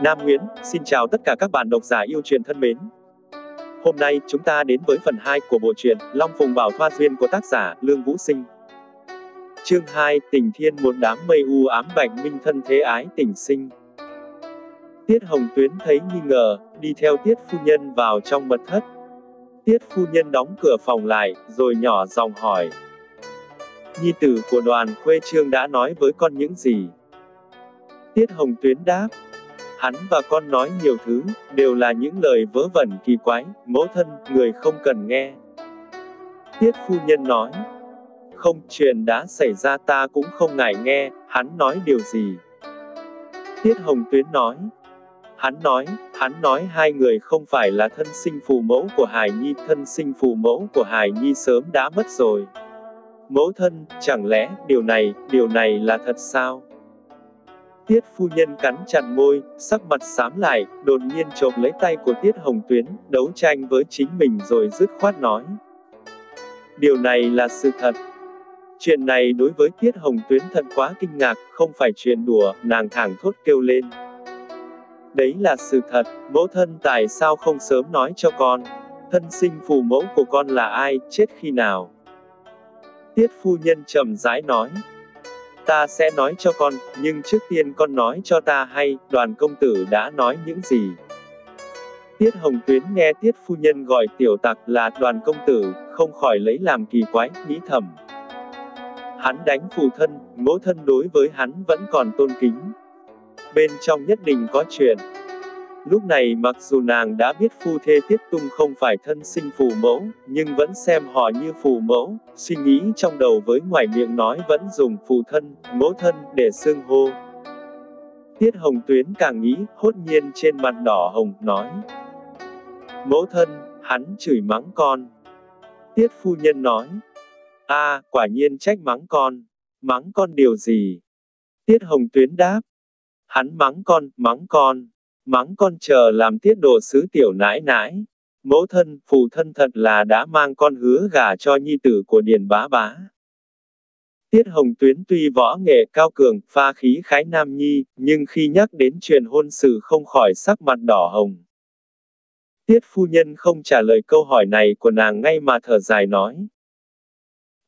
Nam Nguyễn, xin chào tất cả các bạn độc giả yêu truyện thân mến. Hôm nay chúng ta đến với phần 2 của bộ truyện Long Phùng Bảo Thoa Duyên của tác giả Lương Vũ Sinh. Chương 2, tình thiên một đám mây u ám bạch minh thân thế ái tình sinh. Tiết Hồng Tuyến thấy nghi ngờ, đi theo Tiết Phu Nhân vào trong mật thất. Tiết Phu Nhân đóng cửa phòng lại, rồi nhỏ giọng hỏi. Nhi tử của Đoàn Khuê Trương đã nói với con những gì? Tiết Hồng Tuyến đáp. Hắn và con nói nhiều thứ, đều là những lời vớ vẩn kỳ quái, mẫu thân, người không cần nghe. Tiết Phu Nhân nói. Không, chuyện đã xảy ra ta cũng không ngại nghe, hắn nói điều gì? Tiết Hồng Tuyến nói. Hắn nói hai người không phải là thân sinh phụ mẫu của Hải Nhi, thân sinh phụ mẫu của Hải Nhi sớm đã mất rồi. Mẫu thân, chẳng lẽ điều này là thật sao? Tiết Phu Nhân cắn chặt môi, sắc mặt xám lại, đột nhiên chộp lấy tay của Tiết Hồng Tuyến, đấu tranh với chính mình rồi dứt khoát nói. Điều này là sự thật. Chuyện này đối với Tiết Hồng Tuyến thật quá kinh ngạc, không phải chuyện đùa, nàng thảng thốt kêu lên. Đấy là sự thật, mẫu thân tại sao không sớm nói cho con? Thân sinh phụ mẫu của con là ai, chết khi nào? Tiết Phu Nhân trầm rãi nói. Ta sẽ nói cho con, nhưng trước tiên con nói cho ta hay, Đoàn công tử đã nói những gì? Tiết Hồng Tuyến nghe Tiết Phu Nhân gọi tiểu tặc là Đoàn công tử, không khỏi lấy làm kỳ quái, nghĩ thầm. Hắn đánh phụ thân, mẫu thân đối với hắn vẫn còn tôn kính. Bên trong nhất định có chuyện. Lúc này mặc dù nàng đã biết phu thê Tiết Tung không phải thân sinh phụ mẫu, nhưng vẫn xem họ như phụ mẫu, suy nghĩ trong đầu với ngoài miệng nói vẫn dùng phụ thân, mẫu thân để xưng hô. Tiết Hồng Tuyến càng nghĩ, hốt nhiên trên mặt đỏ hồng, nói. Mẫu thân, hắn chửi mắng con. Tiết Phu Nhân nói. À, quả nhiên trách mắng con. Mắng con điều gì? Tiết Hồng Tuyến đáp. Hắn mắng con chờ làm tiết độ sứ tiểu nãi nãi. Mẫu thân, phụ thân thật là đã mang con hứa gả cho nhi tử của Điền bá bá. Tiết Hồng Tuyến tuy võ nghệ cao cường, pha khí khái nam nhi, nhưng khi nhắc đến chuyện hôn sự không khỏi sắc mặt đỏ hồng. Tiết Phu Nhân không trả lời câu hỏi này của nàng ngay mà thở dài nói.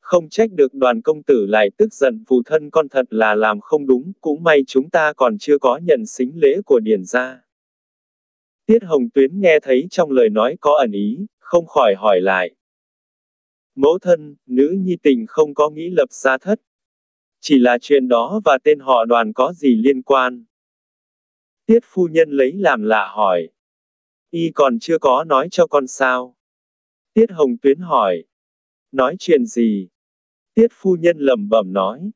Không trách được Đoàn công tử lại tức giận, phụ thân con thật là làm không đúng, cũng may chúng ta còn chưa có nhận sính lễ của Điền gia. Tiết Hồng Tuyến nghe thấy trong lời nói có ẩn ý, không khỏi hỏi lại. Mẫu thân, nữ nhi tình không có nghĩ lập gia thất. Chỉ là chuyện đó và tên họ Đoàn có gì liên quan? Tiết Phu Nhân lấy làm lạ hỏi. Y còn chưa có nói cho con sao? Tiết Hồng Tuyến hỏi. Nói chuyện gì? Tiết Phu Nhân lẩm bẩm nói.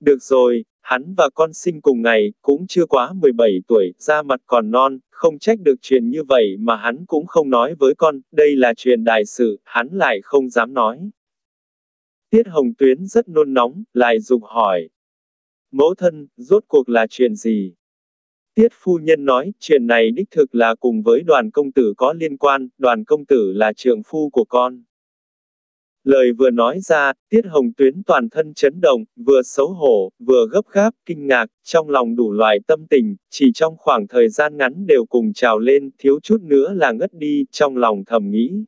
Được rồi, hắn và con sinh cùng ngày, cũng chưa quá 17 tuổi, da mặt còn non, không trách được chuyện như vậy mà hắn cũng không nói với con, đây là chuyện đại sự, hắn lại không dám nói. Tiết Hồng Tuyến rất nôn nóng, lại dục hỏi. Mẫu thân, rốt cuộc là chuyện gì? Tiết Phu Nhân nói, chuyện này đích thực là cùng với Đoàn công tử có liên quan, Đoàn công tử là trượng phu của con. Lời vừa nói ra, Tiết Hồng Tuyến toàn thân chấn động, vừa xấu hổ, vừa gấp gáp, kinh ngạc, trong lòng đủ loại tâm tình, chỉ trong khoảng thời gian ngắn đều cùng trào lên, thiếu chút nữa là ngất đi, trong lòng thầm nghĩ.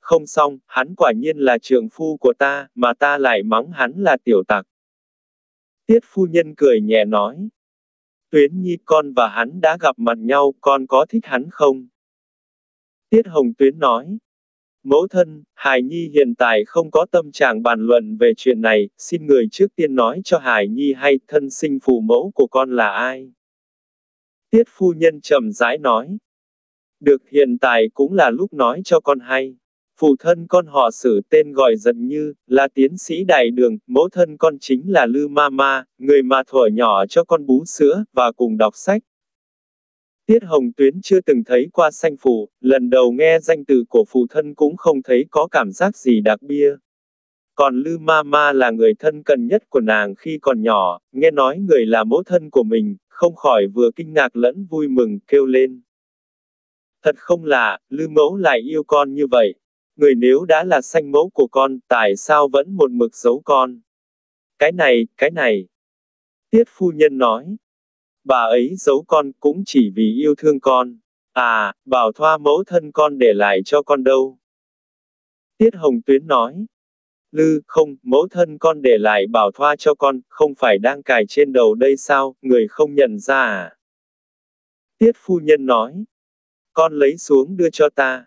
Không xong, hắn quả nhiên là trượng phu của ta, mà ta lại mắng hắn là tiểu tặc. Tiết Phu Nhân cười nhẹ nói. Tuyến nhi, con và hắn đã gặp mặt nhau, con có thích hắn không? Tiết Hồng Tuyến nói. Mẫu thân, Hải Nhi hiện tại không có tâm trạng bàn luận về chuyện này, xin người trước tiên nói cho Hải Nhi hay, thân sinh phụ mẫu của con là ai? Tiết Phu Nhân trầm rãi nói. Được, hiện tại cũng là lúc nói cho con hay. Phụ thân con họ Sử, tên gọi Dật Như, là tiến sĩ đại đường, mẫu thân con chính là Lư Mama, người mà thuở nhỏ cho con bú sữa, và cùng đọc sách. Tiết Hồng Tuyến chưa từng thấy qua sanh phụ, lần đầu nghe danh từ của phụ thân cũng không thấy có cảm giác gì đặc biệt. Còn Lư Mama là người thân cận nhất của nàng khi còn nhỏ, nghe nói người là mẫu thân của mình, không khỏi vừa kinh ngạc lẫn vui mừng kêu lên. Thật không lạ, Lư mẫu lại yêu con như vậy. Người nếu đã là sanh mẫu của con, tại sao vẫn một mực giấu con? Cái này. Tiết Phu Nhân nói. bà ấy giấu con cũng chỉ vì yêu thương con. À, Bảo Thoa mẫu thân con để lại cho con đâu? Tiết Hồng Tuyến nói. Lư, không, mẫu thân con để lại Bảo Thoa cho con, không phải đang cài trên đầu đây sao, người không nhận ra à? Tiết phu nhân nói. Con lấy xuống đưa cho ta.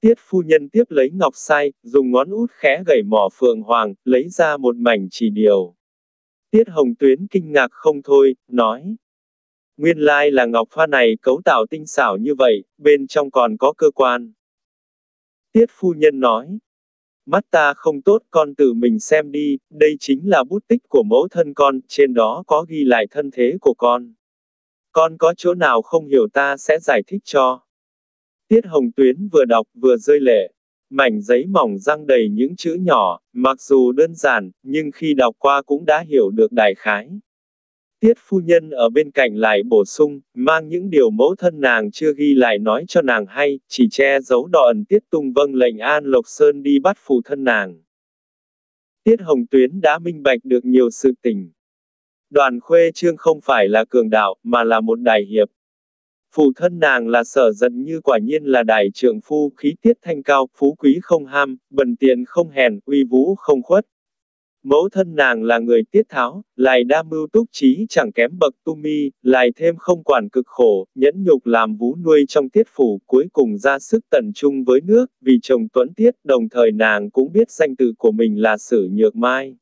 Tiết phu nhân tiếp lấy ngọc sai, dùng ngón út khẽ gẩy mỏ phượng hoàng, lấy ra một mảnh chỉ điều. Tiết Hồng Tuyến kinh ngạc không thôi, nói. Nguyên lai là ngọc pha này cấu tạo tinh xảo như vậy, bên trong còn có cơ quan. Tiết phu nhân nói. Mắt ta không tốt, con tự mình xem đi, đây chính là bút tích của mẫu thân con, trên đó có ghi lại thân thế của con. Con có chỗ nào không hiểu ta sẽ giải thích cho. Tiết Hồng Tuyến vừa đọc vừa rơi lệ. Mảnh giấy mỏng răng đầy những chữ nhỏ, mặc dù đơn giản, nhưng khi đọc qua cũng đã hiểu được đại khái. Tiết phu nhân ở bên cạnh lại bổ sung, mang những điều mẫu thân nàng chưa ghi lại nói cho nàng hay, chỉ che giấu đỏ ẩn Tiết Tung vâng lệnh An Lộc Sơn đi bắt phụ thân nàng. Tiết Hồng Tuyến đã minh bạch được nhiều sự tình. Đoàn Khuê Trương không phải là cường đạo, mà là một đại hiệp. Phụ thân nàng là Sở Dận Như quả nhiên là đại trượng phu, khí tiết thanh cao, phú quý không ham, bần tiện không hèn, uy vũ không khuất. Mẫu thân nàng là người tiết tháo, lại đa mưu túc trí chẳng kém bậc Tu Mi, lại thêm không quản cực khổ, nhẫn nhục làm vú nuôi trong Tiết phủ, cuối cùng ra sức tận trung với nước, vì chồng tuấn tiết, đồng thời nàng cũng biết danh tự của mình là Sử Nhược Mai.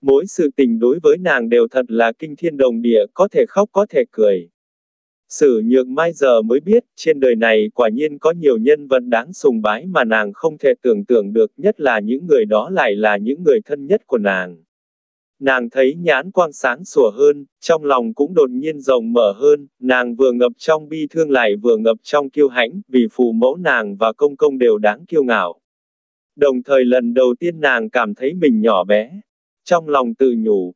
Mỗi sự tình đối với nàng đều thật là kinh thiên động địa, có thể khóc có thể cười. Sử Nhược Mai giờ mới biết, trên đời này quả nhiên có nhiều nhân vật đáng sùng bái mà nàng không thể tưởng tượng được, nhất là những người đó lại là những người thân nhất của nàng. Nàng thấy nhãn quang sáng sủa hơn, trong lòng cũng đột nhiên rộng mở hơn, nàng vừa ngập trong bi thương lại vừa ngập trong kiêu hãnh, vì phụ mẫu nàng và công công đều đáng kiêu ngạo. Đồng thời lần đầu tiên nàng cảm thấy mình nhỏ bé, trong lòng tự nhủ.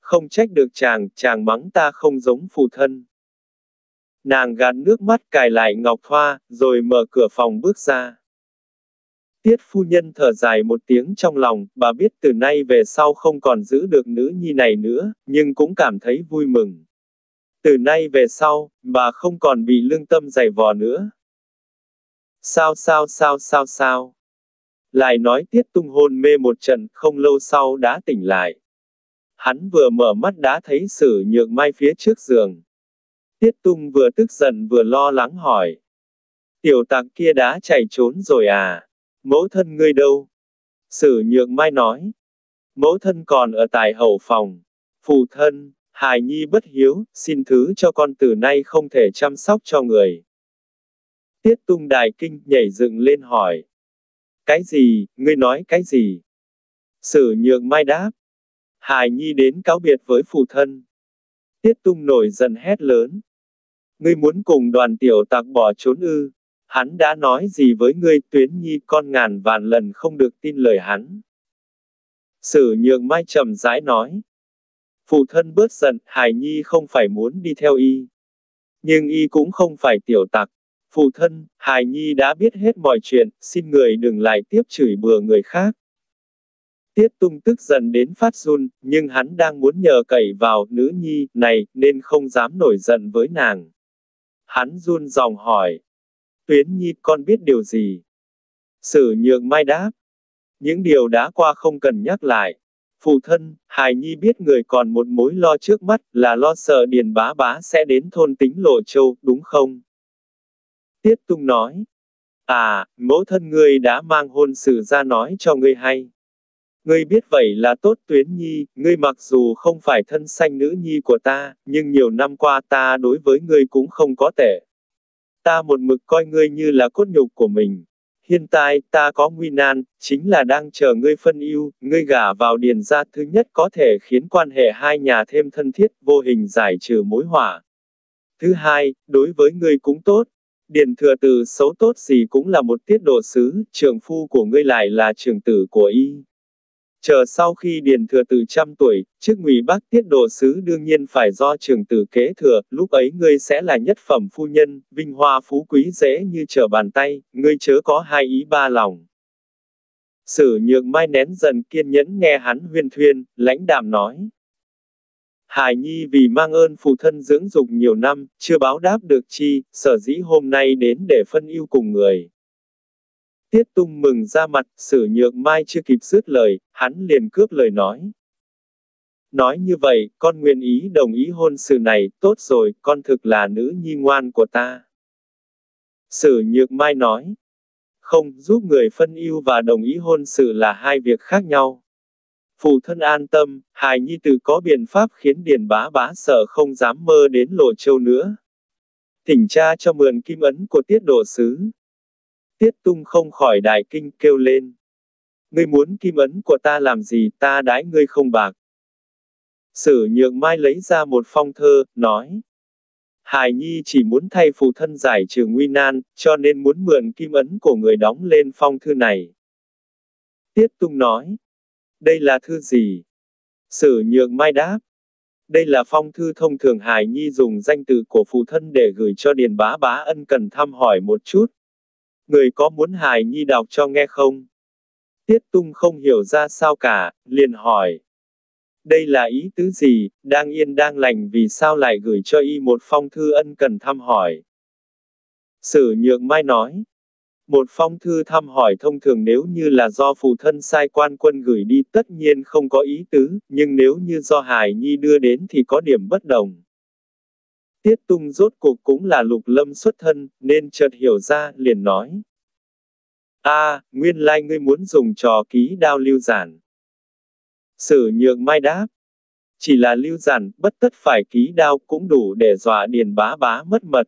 Không trách được chàng mắng ta không giống phụ thân. Nàng gạt nước mắt cài lại ngọc thoa, rồi mở cửa phòng bước ra. Tiết phu nhân thở dài một tiếng trong lòng, bà biết từ nay về sau không còn giữ được nữ nhi này nữa, nhưng cũng cảm thấy vui mừng. Từ nay về sau, bà không còn bị lương tâm giày vò nữa. Sao? Lại nói Tiết Tung hôn mê một trận, không lâu sau đã tỉnh lại. Hắn vừa mở mắt đã thấy Sử Nhược Mai phía trước giường. Tiết Tung vừa tức giận vừa lo lắng hỏi. Tiểu tặc kia đã chạy trốn rồi à? Mẫu thân ngươi đâu? Sử Nhược Mai nói. Mẫu thân còn ở tại hậu phòng. Phụ thân, hài nhi bất hiếu, xin thứ cho con từ nay không thể chăm sóc cho người. Tiết Tung đại kinh nhảy dựng lên hỏi. Cái gì, ngươi nói cái gì? Sử Nhược Mai đáp. Hài nhi đến cáo biệt với phụ thân. Tiết Tung nổi giận hét lớn. Ngươi muốn cùng đoàn tiểu tặc bỏ trốn ư? Hắn đã nói gì với ngươi? Tuyến nhi, con ngàn vạn lần không được tin lời hắn. Sử Nhược Mai trầm rãi nói. Phụ thân bớt giận, hài nhi không phải muốn đi theo y. Nhưng y cũng không phải tiểu tặc. Phụ thân, hài nhi đã biết hết mọi chuyện, xin người đừng lại tiếp chửi bừa người khác. Tiết Tung tức giận đến phát run, nhưng hắn đang muốn nhờ cậy vào nữ nhi này nên không dám nổi giận với nàng. Hắn run ròng hỏi. Tuyến nhi, con biết điều gì? Sử Nhược Mai đáp. Những điều đã qua không cần nhắc lại. Phụ thân, hài nhi biết người còn một mối lo trước mắt là lo sợ Điền Bá Bá sẽ đến thôn Tính Lộ Châu, đúng không? Tiết Tung nói. À, mẫu thân ngươi đã mang hôn sự ra nói cho ngươi hay. Ngươi biết vậy là tốt Tuyến nhi, ngươi mặc dù không phải thân sanh nữ nhi của ta, nhưng nhiều năm qua ta đối với ngươi cũng không có tệ. Ta một mực coi ngươi như là cốt nhục của mình. Hiện tại, ta có nguy nan, chính là đang chờ ngươi phân ưu, ngươi gả vào Điền gia thứ nhất có thể khiến quan hệ hai nhà thêm thân thiết, vô hình giải trừ mối họa. Thứ hai, đối với ngươi cũng tốt. Điền thừa từ xấu tốt gì cũng là một tiết độ sứ, trưởng phu của ngươi lại là trưởng tử của y. Chờ sau khi Điền thừa từ 100 tuổi, chức ngụy bác tiết độ sứ đương nhiên phải do trưởng tử kế thừa, lúc ấy ngươi sẽ là nhất phẩm phu nhân, vinh hoa phú quý dễ như trở bàn tay, ngươi chớ có hai ý ba lòng. Sử Nhược Mai nén dần kiên nhẫn nghe hắn huyên thuyên, lãnh đạm nói. Hải Nhi vì mang ơn phụ thân dưỡng dục nhiều năm, chưa báo đáp được chi, sở dĩ hôm nay đến để phân ưu cùng người. Tiết Tung mừng ra mặt, Sử Nhược Mai chưa kịp dứt lời, hắn liền cướp lời nói. Nói như vậy, con nguyện ý đồng ý hôn sự này, tốt rồi, con thực là nữ nhi ngoan của ta. Sử Nhược Mai nói, không, giúp người phân ưu và đồng ý hôn sự là hai việc khác nhau. Phụ thân an tâm, Hải Nhi tự có biện pháp khiến Điền Bá Bá sợ không dám mơ đến Lộ Châu nữa. Thỉnh cha cho mượn kim ấn của Tiết Độ Sứ. Tiết Tung không khỏi đại kinh kêu lên. Ngươi muốn kim ấn của ta làm gì, ta đãi ngươi không bạc. Sử Nhược Mai lấy ra một phong thơ, nói. Hải Nhi chỉ muốn thay phụ thân giải trừ nguy nan, cho nên muốn mượn kim ấn của người đóng lên phong thư này. Tiết Tung nói. Đây là thư gì? Sử Nhược Mai đáp. Đây là phong thư thông thường Hải Nhi dùng danh tự của phụ thân để gửi cho Điền Bá Bá ân cần thăm hỏi một chút. Người có muốn Hải Nhi đọc cho nghe không? Tiết Tung không hiểu ra sao cả, liền hỏi. Đây là ý tứ gì, đang yên đang lành vì sao lại gửi cho y một phong thư ân cần thăm hỏi? Sử Nhược Mai nói. Một phong thư thăm hỏi thông thường nếu như là do phụ thân sai quan quân gửi đi tất nhiên không có ý tứ, nhưng nếu như do Hải Nhi đưa đến thì có điểm bất đồng. Tiết Tung rốt cuộc cũng là Lục Lâm xuất thân, nên chợt hiểu ra, liền nói. Nguyên lai ngươi muốn dùng trò ký đao lưu giản. Sử Nhược Mai đáp. Chỉ là lưu giản, bất tất phải ký đao cũng đủ để dọa Điền Bá Bá mất mật.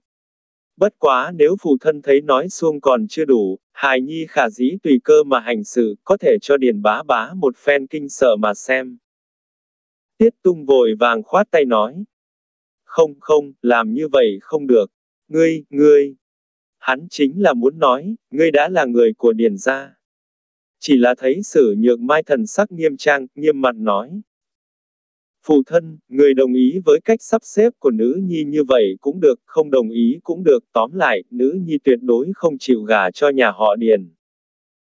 Bất quá nếu phụ thân thấy nói xuông còn chưa đủ, Hải Nhi khả dĩ tùy cơ mà hành sự, có thể cho Điền Bá Bá một phen kinh sợ mà xem. Tiết Tung vội vàng khoát tay nói. Không, làm như vậy không được. Ngươi. Hắn chính là muốn nói, ngươi đã là người của Điền gia. Chỉ là thấy Sử Nhược Mai thần sắc nghiêm trang, nghiêm mặt nói. Phụ thân, người đồng ý với cách sắp xếp của nữ nhi như vậy cũng được, không đồng ý cũng được, tóm lại, nữ nhi tuyệt đối không chịu gả cho nhà họ Điền.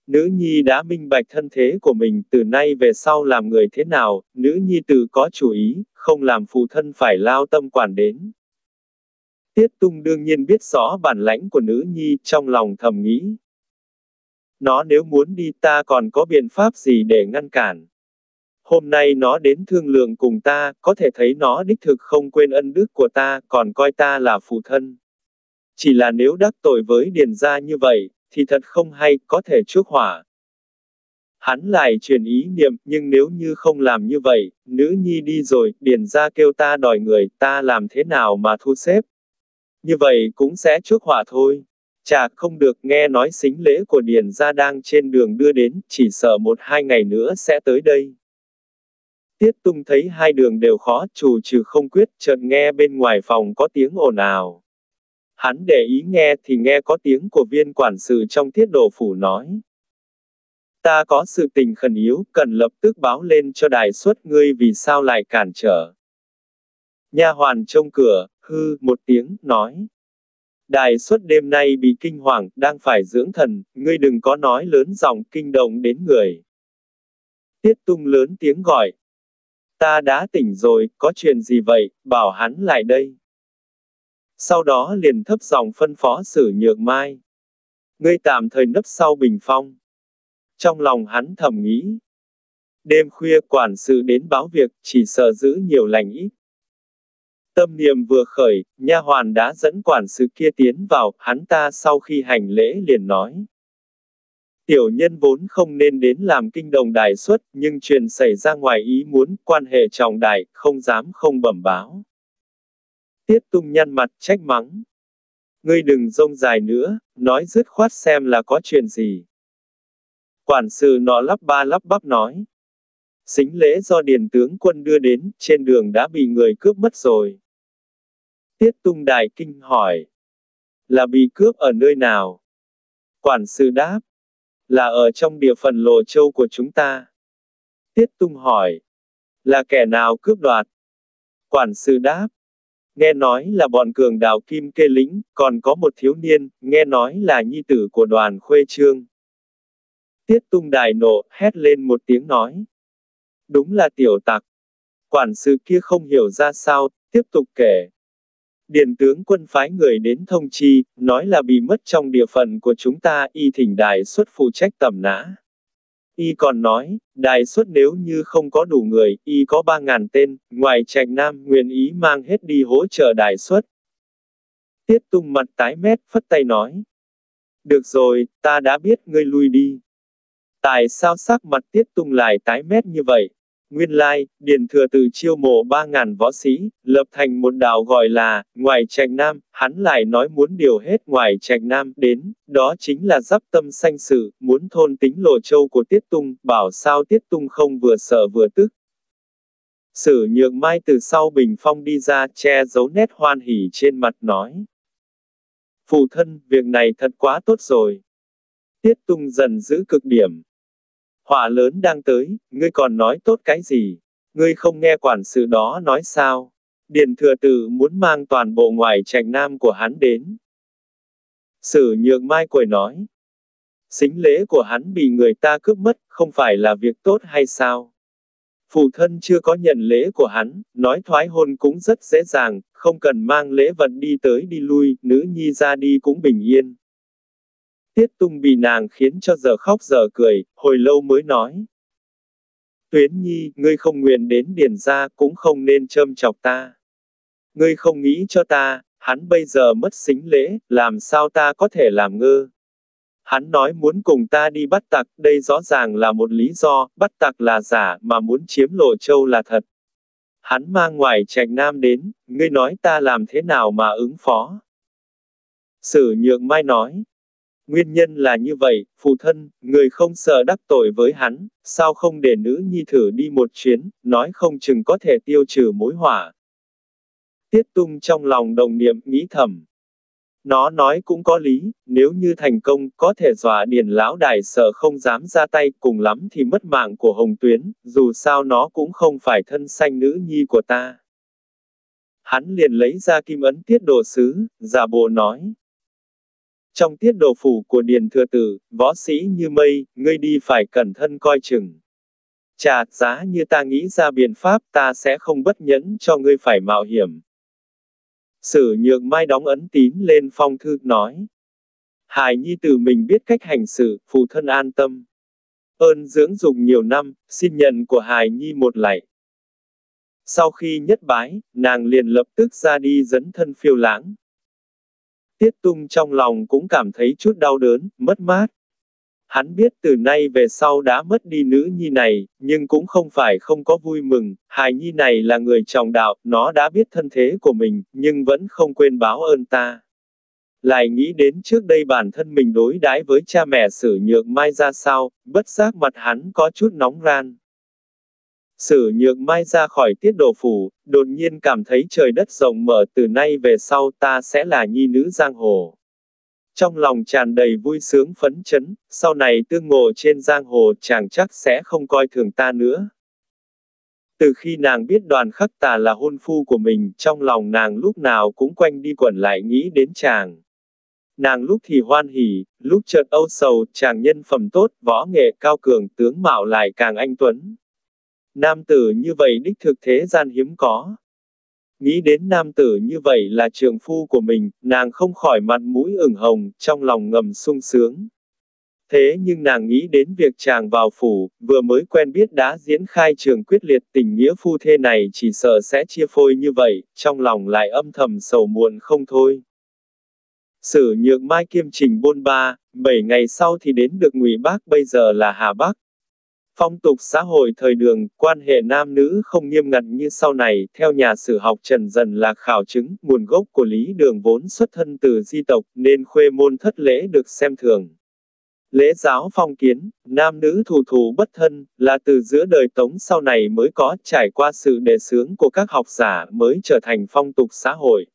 Nữ nhi đã minh bạch thân thế của mình, từ nay về sau làm người thế nào, nữ nhi tự có chủ ý, không làm phụ thân phải lao tâm quản đến. Tiết Tung đương nhiên biết rõ bản lãnh của nữ nhi, trong lòng thầm nghĩ. Nó nếu muốn đi ta còn có biện pháp gì để ngăn cản. Hôm nay nó đến thương lượng cùng ta, có thể thấy nó đích thực không quên ân đức của ta, còn coi ta là phụ thân. Chỉ là nếu đắc tội với Điền gia như vậy, thì thật không hay, có thể chuốc hỏa. Hắn lại truyền ý niệm, nhưng nếu như không làm như vậy, nữ nhi đi rồi, Điền gia kêu ta đòi người, ta làm thế nào mà thu xếp. Như vậy cũng sẽ chuốc hỏa thôi. Chả không được, nghe nói sính lễ của Điền gia đang trên đường đưa đến, chỉ sợ 1-2 ngày nữa sẽ tới đây. Tiết Tung thấy hai đường đều khó, chủ trừ không quyết, chợt nghe bên ngoài phòng có tiếng ồn ào. Hắn để ý nghe thì nghe có tiếng của viên quản sự trong Tiết Độ Phủ nói. Ta có sự tình khẩn yếu, cần lập tức báo lên cho đại suất, ngươi vì sao lại cản trở. Nha hoàn trông cửa, hư một tiếng, nói. Đại suất đêm nay bị kinh hoàng, đang phải dưỡng thần, ngươi đừng có nói lớn giọng kinh động đến người. Tiết Tung lớn tiếng gọi. Ta đã tỉnh rồi, có chuyện gì vậy, bảo hắn lại đây. Sau đó liền thấp giọng phân phó Sử Nhược Mai. Ngươi tạm thời nấp sau bình phong. Trong lòng hắn thầm nghĩ. Đêm khuya quản sự đến báo việc, chỉ sợ giữ nhiều lành ít. Tâm niệm vừa khởi, nha hoàn đã dẫn quản sự kia tiến vào, hắn ta sau khi hành lễ liền nói. Tiểu nhân vốn không nên đến làm kinh động đại suất, nhưng chuyện xảy ra ngoài ý muốn, quan hệ trọng đại, không dám không bẩm báo. Tiết Tung nhăn mặt trách mắng. Ngươi đừng rông dài nữa, nói dứt khoát xem là có chuyện gì. Quản sự nọ lắp ba lắp bắp nói. Sính lễ do Điền tướng quân đưa đến, trên đường đã bị người cướp mất rồi. Tiết Tung đại kinh hỏi. Là bị cướp ở nơi nào? Quản sự đáp. Là ở trong địa phận Lộ Châu của chúng ta. Tiết Tung hỏi. Là kẻ nào cướp đoạt? Quản sự đáp. Nghe nói là bọn cường đạo Kim Kê Lĩnh, còn có một thiếu niên, nghe nói là nhi tử của Đoàn Khuê Trương. Tiết Tung đại nộ, hét lên một tiếng nói. Đúng là tiểu tặc. Quản sự kia không hiểu ra sao, tiếp tục kể. Điền tướng quân phái người đến thông chi, nói là bị mất trong địa phận của chúng ta, y thỉnh đại xuất phụ trách tẩm nã. Y còn nói, đại xuất nếu như không có đủ người, y có 3.000 tên, ngoài Trạch Nam nguyện ý mang hết đi hỗ trợ đại xuất. Tiết Tung mặt tái mét, phất tay nói. Được rồi, ta đã biết, ngươi lui đi. Tại sao sắc mặt Tiết Tung lại tái mét như vậy? Nguyên lai, Điền Thừa Tự chiêu mộ 3.000 võ sĩ, lập thành một đạo gọi là Ngoài Trạch Nam, hắn lại nói muốn điều hết Ngoài Trạch Nam đến, đó chính là Giáp Tâm Sanh Sự, muốn thôn tính Lộ Châu của Tiết Tung, bảo sao Tiết Tung không vừa sợ vừa tức. Sử Nhượng Mai từ sau bình phong đi ra, che giấu nét hoan hỉ trên mặt nói. Phụ thân, việc này thật quá tốt rồi. Tiết Tung giận dữ cực điểm. Họa lớn đang tới, ngươi còn nói tốt cái gì? Ngươi không nghe quản sự đó nói sao? Điền Thừa Tự muốn mang toàn bộ Ngoài Trạch Nam của hắn đến. Sử Nhượng Mai cười nói. Sính lễ của hắn bị người ta cướp mất, không phải là việc tốt hay sao? Phụ thân chưa có nhận lễ của hắn, nói thoái hôn cũng rất dễ dàng, không cần mang lễ vật đi tới đi lui, nữ nhi ra đi cũng bình yên. Tiết Tung bị nàng khiến cho giờ khóc giờ cười, hồi lâu mới nói. Tuyến nhi, ngươi không nguyện đến Điền gia cũng không nên châm chọc ta. Ngươi không nghĩ cho ta, hắn bây giờ mất sính lễ, làm sao ta có thể làm ngơ. Hắn nói muốn cùng ta đi bắt tặc, đây rõ ràng là một lý do, bắt tặc là giả mà muốn chiếm Lộ Châu là thật. Hắn mang Ngoài Trạch Nam đến, ngươi nói ta làm thế nào mà ứng phó. Sử Nhượng Mai nói. Nguyên nhân là như vậy, phụ thân, người không sợ đắc tội với hắn, sao không để nữ nhi thử đi một chuyến, nói không chừng có thể tiêu trừ mối họa. Tiết Tung trong lòng đồng niệm nghĩ thầm. Nó nói cũng có lý, nếu như thành công, có thể dọa Điền lão đại sợ không dám ra tay, cùng lắm thì mất mạng của Hồng Tuyến, dù sao nó cũng không phải thân sanh nữ nhi của ta. Hắn liền lấy ra kim ấn tiết độ sứ, giả bộ nói. Trong tiết độ phủ của Điền Thừa Tự, võ sĩ như mây, ngươi đi phải cẩn thân coi chừng. Chà, giá như ta nghĩ ra biện pháp, ta sẽ không bất nhẫn cho ngươi phải mạo hiểm. Sử Nhượng Mai đóng ấn tín lên phong thư nói. Hài nhi tự mình biết cách hành sự, phụ thân an tâm. Ơn dưỡng dục nhiều năm, xin nhận của hài nhi một lạy. Sau khi nhất bái, nàng liền lập tức ra đi dấn thân phiêu lãng. Tiết Tung trong lòng cũng cảm thấy chút đau đớn, mất mát. Hắn biết từ nay về sau đã mất đi nữ nhi này, nhưng cũng không phải không có vui mừng, hài nhi này là người trọng đạo, nó đã biết thân thế của mình, nhưng vẫn không quên báo ơn ta. Lại nghĩ đến trước đây bản thân mình đối đãi với cha mẹ Sử Nhượng Mai ra sao, bất giác mặt hắn có chút nóng ran. Sử Nhượng Mai ra khỏi tiết độ phủ, đột nhiên cảm thấy trời đất rộng mở, từ nay về sau ta sẽ là nhi nữ giang hồ. Trong lòng tràn đầy vui sướng phấn chấn, sau này tương ngộ trên giang hồ chàng chắc sẽ không coi thường ta nữa. Từ khi nàng biết Đoàn Khắc Tà là hôn phu của mình, trong lòng nàng lúc nào cũng quanh đi quẩn lại nghĩ đến chàng. Nàng lúc thì hoan hỉ, lúc chợt âu sầu, chàng nhân phẩm tốt, võ nghệ cao cường, tướng mạo lại càng anh tuấn. Nam tử như vậy đích thực thế gian hiếm có. Nghĩ đến nam tử như vậy là trượng phu của mình, nàng không khỏi mặt mũi ửng hồng, trong lòng ngầm sung sướng. Thế nhưng nàng nghĩ đến việc chàng vào phủ, vừa mới quen biết đã diễn khai trường quyết liệt, tình nghĩa phu thê này chỉ sợ sẽ chia phôi như vậy, trong lòng lại âm thầm sầu muộn không thôi. Sử Nhượng Mai kiêm trình bôn ba, 7 ngày sau thì đến được Ngụy Bắc, bây giờ là Hà Bắc. Phong tục xã hội thời đường, quan hệ nam nữ không nghiêm ngặt như sau này, theo nhà sử học Trần Dần là khảo chứng, nguồn gốc của Lý Đường vốn xuất thân từ di tộc, nên khuê môn thất lễ được xem thường. Lễ giáo phong kiến, nam nữ thủ thù bất thân, là từ giữa đời Tống sau này mới có, trải qua sự đề xướng của các học giả mới trở thành phong tục xã hội.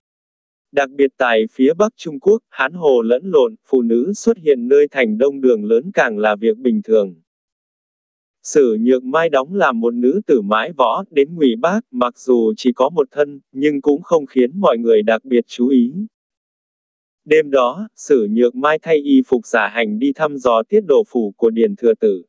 Đặc biệt tại phía Bắc Trung Quốc, Hán Hồ lẫn lộn, phụ nữ xuất hiện nơi thành đông đường lớn càng là việc bình thường. Sử Nhượng Mai đóng làm một nữ tử mãi võ, đến Ngụy Bắc, mặc dù chỉ có một thân, nhưng cũng không khiến mọi người đặc biệt chú ý. Đêm đó, Sử Nhượng Mai thay y phục giả hành đi thăm dò tiết độ phủ của Điền Thừa Tự.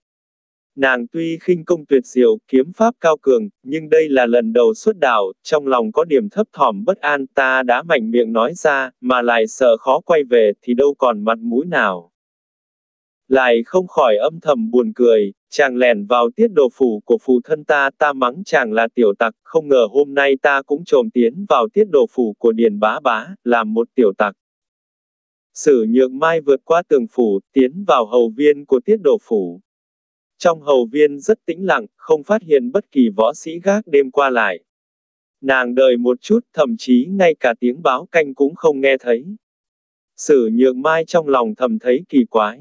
Nàng tuy khinh công tuyệt diệu, kiếm pháp cao cường, nhưng đây là lần đầu xuất đảo, trong lòng có điểm thấp thỏm bất an. Ta đã mạnh miệng nói ra, mà lại sợ khó quay về thì đâu còn mặt mũi nào. Lại không khỏi âm thầm buồn cười, chàng lẻn vào tiết đồ phủ của phụ thân ta, ta mắng chàng là tiểu tặc, không ngờ hôm nay ta cũng trồm tiến vào tiết đồ phủ của Điền Bá Bá, làm một tiểu tặc. Sử Nhượng Mai vượt qua tường phủ, tiến vào hầu viên của tiết đồ phủ. Trong hầu viên rất tĩnh lặng, không phát hiện bất kỳ võ sĩ gác đêm qua lại. Nàng đợi một chút, thậm chí ngay cả tiếng báo canh cũng không nghe thấy. Sử Nhượng Mai trong lòng thầm thấy kỳ quái.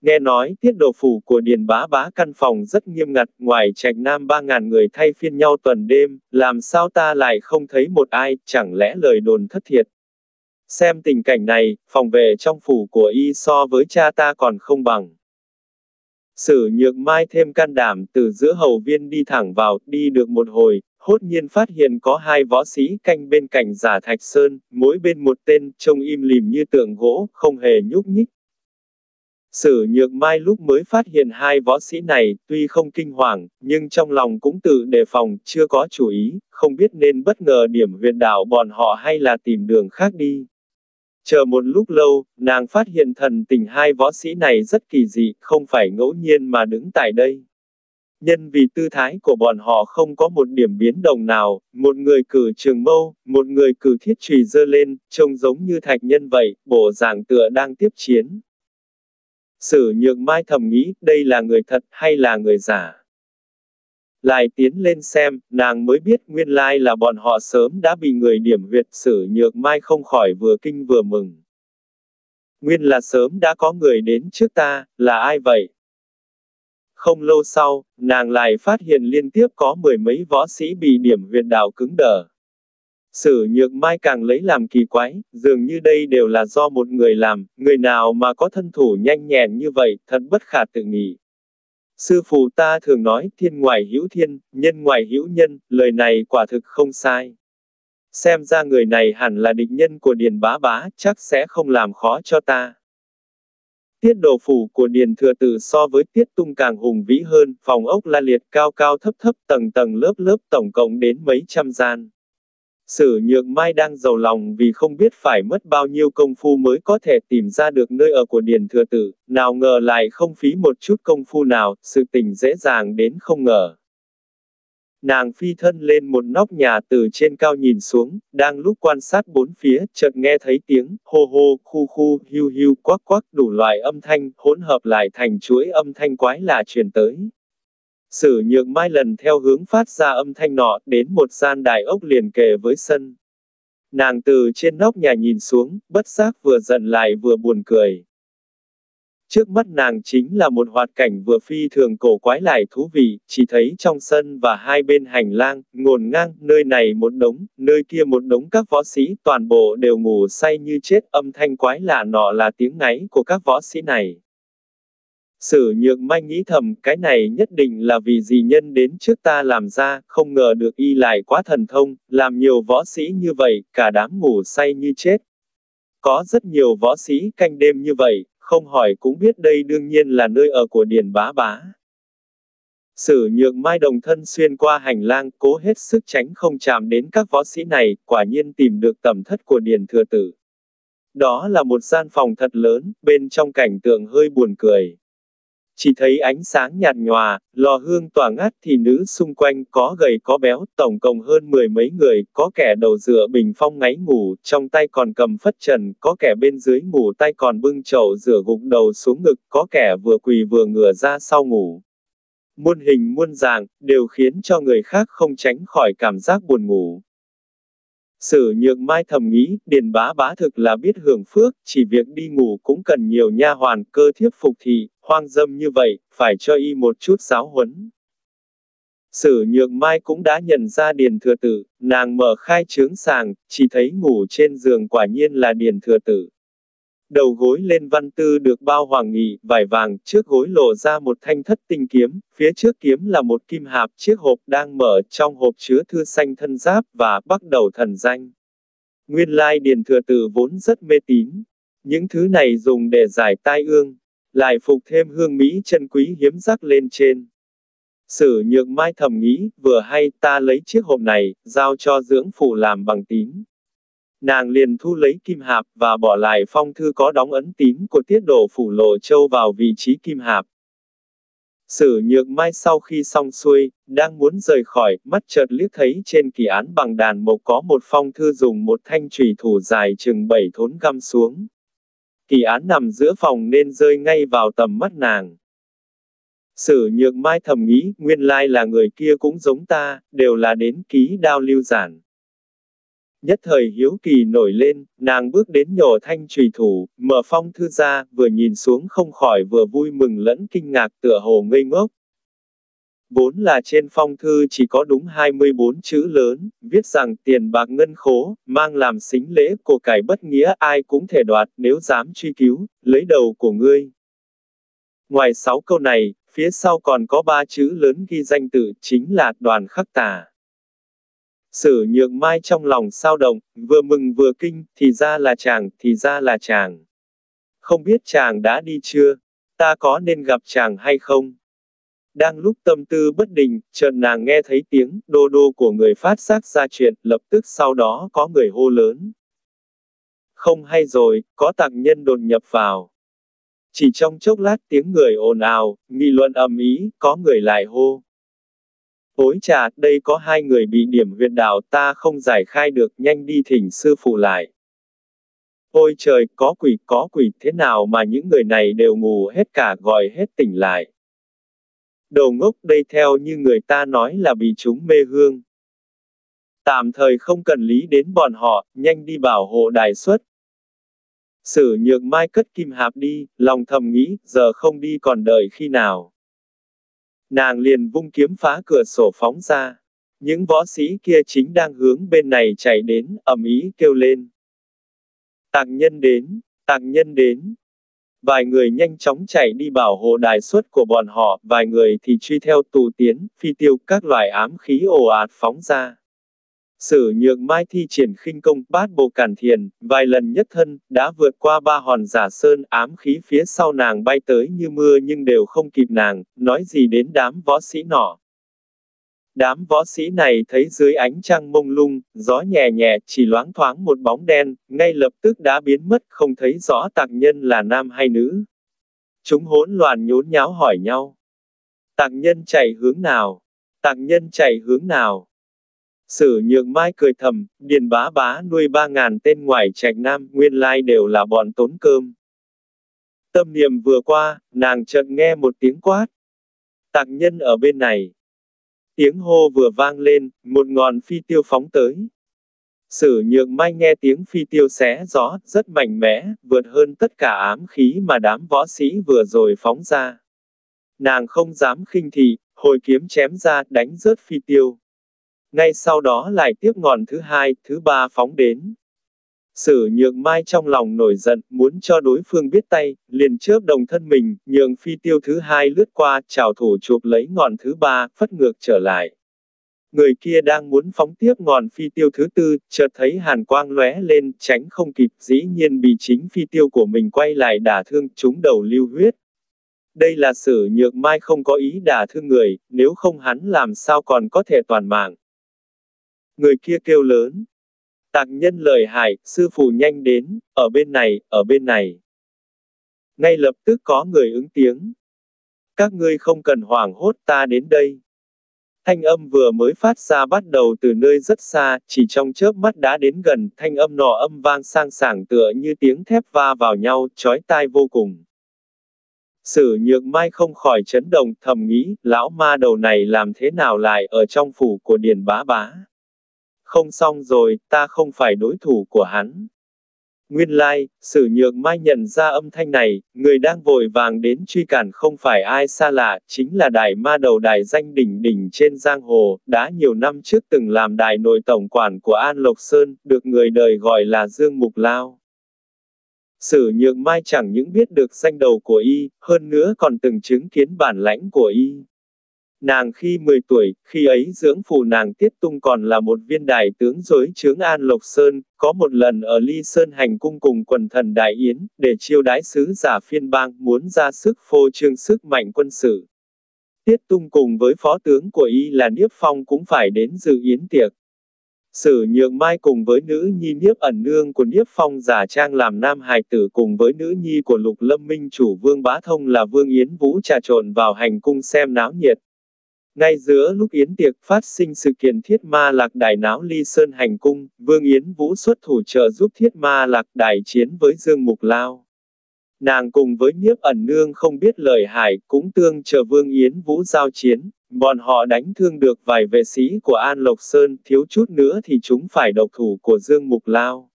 Nghe nói tiết độ phủ của Điền Bá Bá căn phòng rất nghiêm ngặt, ngoài trạch nam 3.000 người thay phiên nhau tuần đêm, làm sao ta lại không thấy một ai, chẳng lẽ lời đồn thất thiệt. Xem tình cảnh này, phòng vệ trong phủ của y so với cha ta còn không bằng. Sử Nhượng Mai thêm can đảm, từ giữa hầu viên đi thẳng vào, đi được một hồi, hốt nhiên phát hiện có hai võ sĩ canh bên cạnh giả thạch sơn, mỗi bên một tên, trông im lìm như tượng gỗ, không hề nhúc nhích. Sử Nhượng Mai lúc mới phát hiện hai võ sĩ này, tuy không kinh hoàng, nhưng trong lòng cũng tự đề phòng, chưa có chủ ý, không biết nên bất ngờ điểm huyệt đạo bọn họ hay là tìm đường khác đi. Chờ một lúc lâu, nàng phát hiện thần tình hai võ sĩ này rất kỳ dị, không phải ngẫu nhiên mà đứng tại đây. Nhân vì tư thái của bọn họ không có một điểm biến động nào, một người cử trường mâu, một người cử thiết chùy giơ lên, trông giống như thạch nhân vậy, bộ dạng tựa đang tiếp chiến. Sử Nhượng Mai thầm nghĩ, đây là người thật hay là người giả? Lại tiến lên xem, nàng mới biết nguyên lai là bọn họ sớm đã bị người điểm huyệt. Sử Nhược Mai không khỏi vừa kinh vừa mừng. Nguyên là sớm đã có người đến trước ta, là ai vậy? Không lâu sau, nàng lại phát hiện liên tiếp có mười mấy võ sĩ bị điểm huyệt đào cứng đờ. Sử Nhược Mai càng lấy làm kỳ quái, dường như đây đều là do một người làm, người nào mà có thân thủ nhanh nhẹn như vậy, thật bất khả tự nghị. Sư phụ ta thường nói thiên ngoài hữu thiên, nhân ngoài hữu nhân, lời này quả thực không sai. Xem ra người này hẳn là địch nhân của Điền Bá Bá, chắc sẽ không làm khó cho ta. Tiết đồ phủ của Điền Thừa Tự so với Tiết Tung càng hùng vĩ hơn, phòng ốc la liệt cao cao thấp thấp, tầng tầng lớp lớp, tổng cộng đến mấy trăm gian. Sử Nhượng Mai đang giàu lòng vì không biết phải mất bao nhiêu công phu mới có thể tìm ra được nơi ở của Điền Thừa Tự, nào ngờ lại không phí một chút công phu nào, sự tình dễ dàng đến không ngờ. Nàng phi thân lên một nóc nhà, từ trên cao nhìn xuống, đang lúc quan sát bốn phía, chợt nghe thấy tiếng hô hô, khu khu, hiu hiu, quắc quắc, đủ loại âm thanh hỗn hợp lại thành chuỗi âm thanh quái lạ truyền tới. Sử Nhượng Mai lần theo hướng phát ra âm thanh nọ, đến một gian đại ốc liền kề với sân. Nàng từ trên nóc nhà nhìn xuống, bất giác vừa giận lại vừa buồn cười. Trước mắt nàng chính là một hoạt cảnh vừa phi thường cổ quái lại thú vị, chỉ thấy trong sân và hai bên hành lang, ngổn ngang, nơi này một đống, nơi kia một đống các võ sĩ, toàn bộ đều ngủ say như chết. Âm thanh quái lạ nọ là tiếng ngáy của các võ sĩ này. Sử Nhượng Mai nghĩ thầm, cái này nhất định là vì dị nhân đến trước ta làm ra, không ngờ được y lại quá thần thông, làm nhiều võ sĩ như vậy, cả đám ngủ say như chết. Có rất nhiều võ sĩ canh đêm như vậy, không hỏi cũng biết đây đương nhiên là nơi ở của Điền Bá Bá. Sử Nhượng Mai đồng thân xuyên qua hành lang, cố hết sức tránh không chạm đến các võ sĩ này, quả nhiên tìm được tẩm thất của Điền Thừa Tử. Đó là một gian phòng thật lớn, bên trong cảnh tượng hơi buồn cười. Chỉ thấy ánh sáng nhạt nhòa, lò hương tỏa ngát, thị nữ xung quanh có gầy có béo, tổng cộng hơn mười mấy người, có kẻ đầu dựa bình phong ngáy ngủ, trong tay còn cầm phất trần, có kẻ bên dưới ngủ tay còn bưng chậu rửa gục đầu xuống ngực, có kẻ vừa quỳ vừa ngửa ra sau ngủ. Muôn hình muôn dạng, đều khiến cho người khác không tránh khỏi cảm giác buồn ngủ. Sử Nhượng Mai thầm nghĩ, Điền Bá Bá thực là biết hưởng phước, chỉ việc đi ngủ cũng cần nhiều nha hoàn cơ thiếp phục thị, hoang dâm như vậy, phải cho y một chút giáo huấn. Sử Nhượng Mai cũng đã nhận ra Điền Thừa Tự, nàng mở khai trướng sàng, chỉ thấy ngủ trên giường quả nhiên là Điền Thừa Tự. Đầu gối lên văn tư được bao hoàng nghị, vải vàng, trước gối lộ ra một thanh thất tinh kiếm, phía trước kiếm là một kim hạp, chiếc hộp đang mở, trong hộp chứa thư xanh thân giáp và bắt đầu thần danh. Nguyên lai Điền Thừa Tự vốn rất mê tín. Những thứ này dùng để giải tai ương. lại phục thêm hương mỹ chân quý hiếm rắc lên trên. Sử Nhượng Mai thầm nghĩ, vừa hay ta lấy chiếc hộp này, giao cho dưỡng phủ làm bằng tín. Nàng liền thu lấy kim hạp và bỏ lại phong thư có đóng ấn tín của Tiết Độ phủ Lộ Châu vào vị trí kim hạp. Sử Nhượng Mai sau khi xong xuôi, đang muốn rời khỏi, mắt chợt liếc thấy trên kỳ án bằng đàn mộc có một phong thư dùng một thanh chùy thủ dài chừng 7 thốn găm xuống. Kỳ án nằm giữa phòng nên rơi ngay vào tầm mắt nàng. Sử Nhượng Mai thầm nghĩ, nguyên lai là người kia cũng giống ta, đều là đến Ký Đao Lưu Giản. Nhất thời hiếu kỳ nổi lên, nàng bước đến nhổ thanh chùy thủ, mở phong thư ra, vừa nhìn xuống không khỏi vừa vui mừng lẫn kinh ngạc tựa hồ ngây ngốc. Vốn là trên phong thư chỉ có đúng 24 chữ lớn, viết rằng tiền bạc ngân khố, mang làm sính lễ, của cải bất nghĩa ai cũng thể đoạt, nếu dám truy cứu, lấy đầu của ngươi. Ngoài 6 câu này, phía sau còn có 3 chữ lớn ghi danh tự, chính là Đoàn Khắc Tà. Sử Nhượng Mai trong lòng sao động, vừa mừng vừa kinh, thì ra là chàng. Không biết chàng đã đi chưa? Ta có nên gặp chàng hay không? Đang lúc tâm tư bất định, chợt nàng nghe thấy tiếng đô đô của người phát giác ra chuyện, lập tức sau đó có người hô lớn. Không hay rồi, có tặc nhân đột nhập vào. Chỉ trong chốc lát tiếng người ồn ào, nghị luận ầm ĩ, có người lại hô. Ối chà, đây có 2 người bị điểm huyệt đạo, ta không giải khai được, nhanh đi thỉnh sư phụ lại. Ôi trời, có quỷ, thế nào mà những người này đều ngủ hết cả, gọi hết tỉnh lại. Đầu ngốc, đây theo như người ta nói là bị chúng mê hương. Tạm thời không cần lý đến bọn họ, nhanh đi bảo hộ đài xuất. Sử Nhượng Mai cất kim hạp đi, lòng thầm nghĩ, giờ không đi còn đợi khi nào. Nàng liền vung kiếm phá cửa sổ phóng ra. Những võ sĩ kia chính đang hướng bên này chạy đến, ầm ĩ kêu lên. Tặc nhân đến. Vài người nhanh chóng chạy đi bảo hộ đài xuất của bọn họ, vài người thì truy theo tù tiến, phi tiêu, các loại ám khí ồ ạt phóng ra. Sử Nhượng Mai thi triển khinh công Bát Bộ Cản Thiền, vài lần nhất thân, đã vượt qua 3 hòn giả sơn, ám khí phía sau nàng bay tới như mưa nhưng đều không kịp nàng, nói gì đến đám võ sĩ nọ. Đám võ sĩ này thấy dưới ánh trăng mông lung, gió nhẹ nhẹ, chỉ loáng thoáng một bóng đen, ngay lập tức đã biến mất, không thấy rõ tặc nhân là nam hay nữ. Chúng hỗn loạn nhốn nháo hỏi nhau. Tặc nhân chạy hướng nào? Sử Nhượng Mai cười thầm, Điền Bá Bá nuôi 3000 tên ngoài Trạch Nam, nguyên lai đều là bọn tốn cơm. Tâm niệm vừa qua, nàng chợt nghe một tiếng quát. Tặc nhân ở bên này. Tiếng hô vừa vang lên, một ngọn phi tiêu phóng tới. Sử Nhượng Mai nghe tiếng phi tiêu xé gió, rất mạnh mẽ, vượt hơn tất cả ám khí mà đám võ sĩ vừa rồi phóng ra. Nàng không dám khinh thị, hồi kiếm chém ra, đánh rớt phi tiêu. Ngay sau đó lại tiếp ngọn thứ 2, thứ 3 phóng đến. Sử Nhượng Mai trong lòng nổi giận, muốn cho đối phương biết tay, liền chớp đồng thân mình, nhường phi tiêu thứ 2 lướt qua, trảo thủ chụp lấy ngọn thứ 3, phất ngược trở lại. Người kia đang muốn phóng tiếp ngọn phi tiêu thứ 4, chợt thấy hàn quang lóe lên, tránh không kịp, dĩ nhiên bị chính phi tiêu của mình quay lại đả thương, trúng đầu lưu huyết. Đây là Sử Nhượng Mai không có ý đả thương người, nếu không hắn làm sao còn có thể toàn mạng. Người kia kêu lớn. Tặc nhân lợi hại, sư phụ nhanh đến, ở bên này. Ngay lập tức có người ứng tiếng. Các ngươi không cần hoảng hốt, ta đến đây. Thanh âm vừa mới phát ra bắt đầu từ nơi rất xa, chỉ trong chớp mắt đã đến gần, thanh âm nọ âm vang sang sảng tựa như tiếng thép va vào nhau, chói tai vô cùng. Sử Nhượng Mai không khỏi chấn động, thầm nghĩ, lão ma đầu này làm thế nào lại ở trong phủ của Điền Bá Bá. Không xong rồi, ta không phải đối thủ của hắn. Nguyên lai, Sử Nhượng Mai nhận ra âm thanh này, người đang vội vàng đến truy cản không phải ai xa lạ, chính là đại ma đầu đại danh đỉnh đỉnh trên giang hồ, đã nhiều năm trước từng làm đại nội tổng quản của An Lộc Sơn, được người đời gọi là Dương Mục Lao. Sử Nhượng Mai chẳng những biết được danh đầu của y, hơn nữa còn từng chứng kiến bản lãnh của y. Nàng khi 10 tuổi, khi ấy dưỡng phụ nàng Tiết Tung còn là một viên đại tướng dưới trướng An Lộc Sơn, có một lần ở Ly Sơn hành cung cùng quần thần Đại Yến, để chiêu đãi sứ giả phiên bang muốn ra sức phô trương sức mạnh quân sự. Tiết Tung cùng với phó tướng của y là Niếp Phong cũng phải đến dự yến tiệc. Sử Nhượng Mai cùng với nữ nhi Niếp Ẩn Nương của Niếp Phong giả trang làm nam hài tử cùng với nữ nhi của Lục Lâm Minh chủ Vương Bá Thông là Vương Yến Vũ trà trộn vào hành cung xem náo nhiệt. Ngay giữa lúc yến tiệc phát sinh sự kiện Thiết Ma Lạc đại náo Ly Sơn hành cung, Vương Yến Vũ xuất thủ trợ giúp Thiết Ma Lạc đại chiến với Dương Mục Lao. Nàng cùng với Niếp Ẩn Nương không biết lợi hại, cũng tương trợ Vương Yến Vũ giao chiến, bọn họ đánh thương được vài vệ sĩ của An Lộc Sơn, thiếu chút nữa thì chúng phải độc thủ của Dương Mục Lao.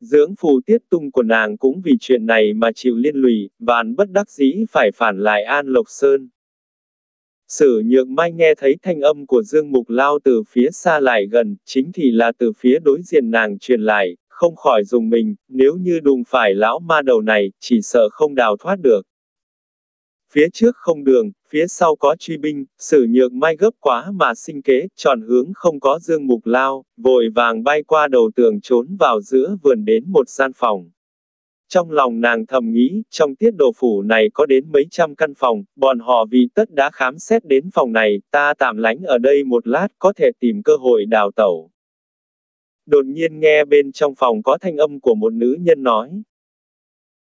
Dưỡng phụ Tiết Tung của nàng cũng vì chuyện này mà chịu liên lụy, vạn bất đắc dĩ phải phản lại An Lộc Sơn. Sử Nhượng Mai nghe thấy thanh âm của Dương Mục Lao từ phía xa lại gần, chính thì là từ phía đối diện nàng truyền lại, không khỏi dùng mình, nếu như đụng phải lão ma đầu này, chỉ sợ không đào thoát được. Phía trước không đường, phía sau có truy binh, Sử Nhượng Mai gấp quá mà sinh kế, chọn hướng không có Dương Mục Lao, vội vàng bay qua đầu tường trốn vào giữa vườn đến một gian phòng. Trong lòng nàng thầm nghĩ, trong Tiết Đồ phủ này có đến mấy trăm căn phòng, bọn họ vì tất đã khám xét đến phòng này, ta tạm lánh ở đây một lát có thể tìm cơ hội đào tẩu. Đột nhiên nghe bên trong phòng có thanh âm của một nữ nhân nói.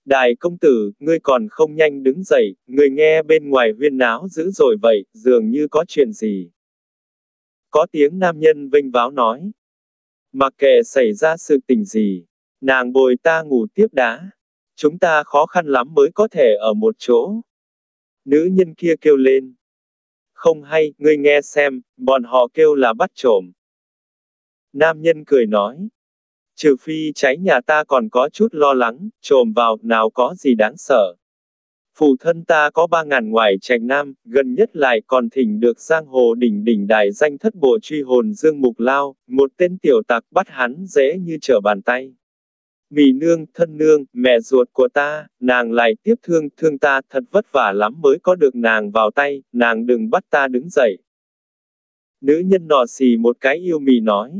Đại công tử, ngươi còn không nhanh đứng dậy, ngươi nghe bên ngoài huyên náo dữ dội vậy, dường như có chuyện gì. Có tiếng nam nhân vênh váo nói. Mặc kệ xảy ra sự tình gì. Nàng bồi ta ngủ tiếp đã. Chúng ta khó khăn lắm mới có thể ở một chỗ. Nữ nhân kia kêu lên. Không hay, ngươi nghe xem, bọn họ kêu là bắt trộm. Nam nhân cười nói. Trừ phi cháy nhà ta còn có chút lo lắng, trộm vào, nào có gì đáng sợ. Phụ thân ta có 3.000 ngoài trạch nam, gần nhất lại còn thỉnh được giang hồ đỉnh đỉnh đại danh thất bộ truy hồn Dương Mục Lao, một tên tiểu tặc bắt hắn dễ như trở bàn tay. Mị nương, thân nương, mẹ ruột của ta, nàng lại tiếp thương ta thật vất vả lắm mới có được nàng vào tay, nàng đừng bắt ta đứng dậy. Nữ nhân nọ xì một cái yêu mị nói.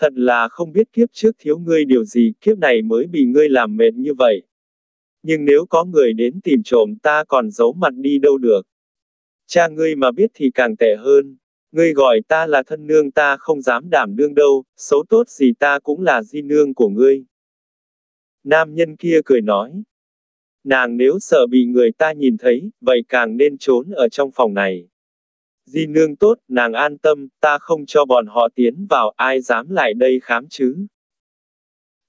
Thật là không biết kiếp trước thiếu ngươi điều gì, kiếp này mới bị ngươi làm mệt như vậy. Nhưng nếu có người đến tìm trộm ta còn giấu mặt đi đâu được. Cha ngươi mà biết thì càng tệ hơn. Ngươi gọi ta là thân nương ta không dám đảm đương đâu, xấu tốt gì ta cũng là di nương của ngươi. Nam nhân kia cười nói. Nàng nếu sợ bị người ta nhìn thấy, vậy càng nên trốn ở trong phòng này. Di nương tốt, nàng an tâm, ta không cho bọn họ tiến vào, ai dám lại đây khám chứ.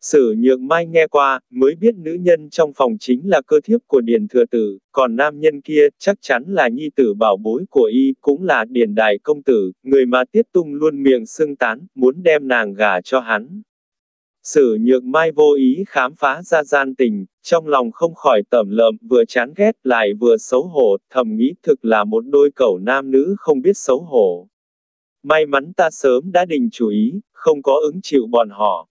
Sử Nhượng Mai nghe qua, mới biết nữ nhân trong phòng chính là cơ thiếp của Điền Thừa Tử, còn nam nhân kia, chắc chắn là nhi tử bảo bối của y, cũng là Điền Đại Công Tử, người mà Tiết Tung luôn miệng xưng tán, muốn đem nàng gả cho hắn. Sử Nhượng Mai vô ý khám phá ra gian tình, trong lòng không khỏi tẩm lợm, vừa chán ghét lại vừa xấu hổ, thầm nghĩ thực là một đôi cẩu nam nữ không biết xấu hổ. May mắn ta sớm đã định chủ ý, không có ứng chịu bọn họ.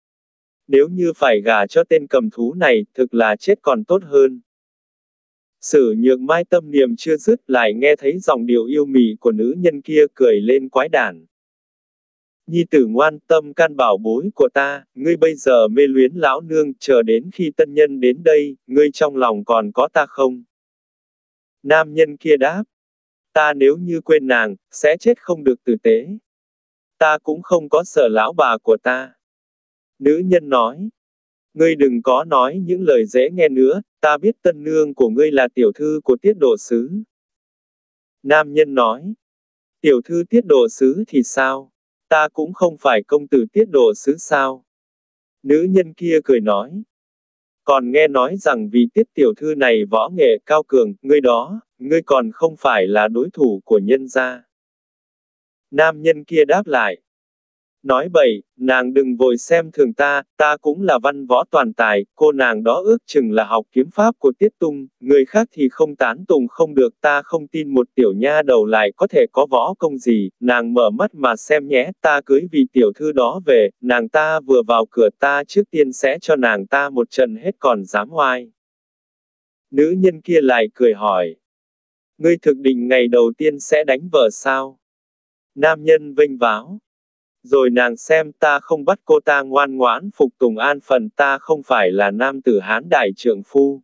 Nếu như phải gả cho tên cầm thú này, thực là chết còn tốt hơn. Sử Nhượng Mai tâm niệm chưa dứt lại nghe thấy giọng điệu yêu mị của nữ nhân kia cười lên quái đản. Nhi tử ngoan, tâm can bảo bối của ta, ngươi bây giờ mê luyến lão nương, chờ đến khi tân nhân đến đây, ngươi trong lòng còn có ta không? Nam nhân kia đáp, ta nếu như quên nàng, sẽ chết không được tử tế. Ta cũng không có sợ lão bà của ta. Nữ nhân nói, ngươi đừng có nói những lời dễ nghe nữa, ta biết tân nương của ngươi là tiểu thư của Tiết Độ Sứ. Nam nhân nói, tiểu thư Tiết Độ Sứ thì sao? Ta cũng không phải công tử Tiết Độ Sứ sao? Nữ nhân kia cười nói. Còn nghe nói rằng vì Tiết tiểu thư này võ nghệ cao cường, ngươi đó, ngươi còn không phải là đối thủ của nhân gia. Nam nhân kia đáp lại. Nói bậy, nàng đừng vội xem thường ta, ta cũng là văn võ toàn tài, cô nàng đó ước chừng là học kiếm pháp của Tiết Tung, người khác thì không tán tùng không được, ta không tin một tiểu nha đầu lại có thể có võ công gì, nàng mở mắt mà xem nhé, ta cưới vị tiểu thư đó về, nàng ta vừa vào cửa ta trước tiên sẽ cho nàng ta một trận hết còn dám oai. Nữ nhân kia lại cười hỏi. Ngươi thực định ngày đầu tiên sẽ đánh vợ sao? Nam nhân vênh váo. Rồi nàng xem ta không bắt cô ta ngoan ngoãn phục tùng an phần, ta không phải là nam tử Hán đại trượng phu.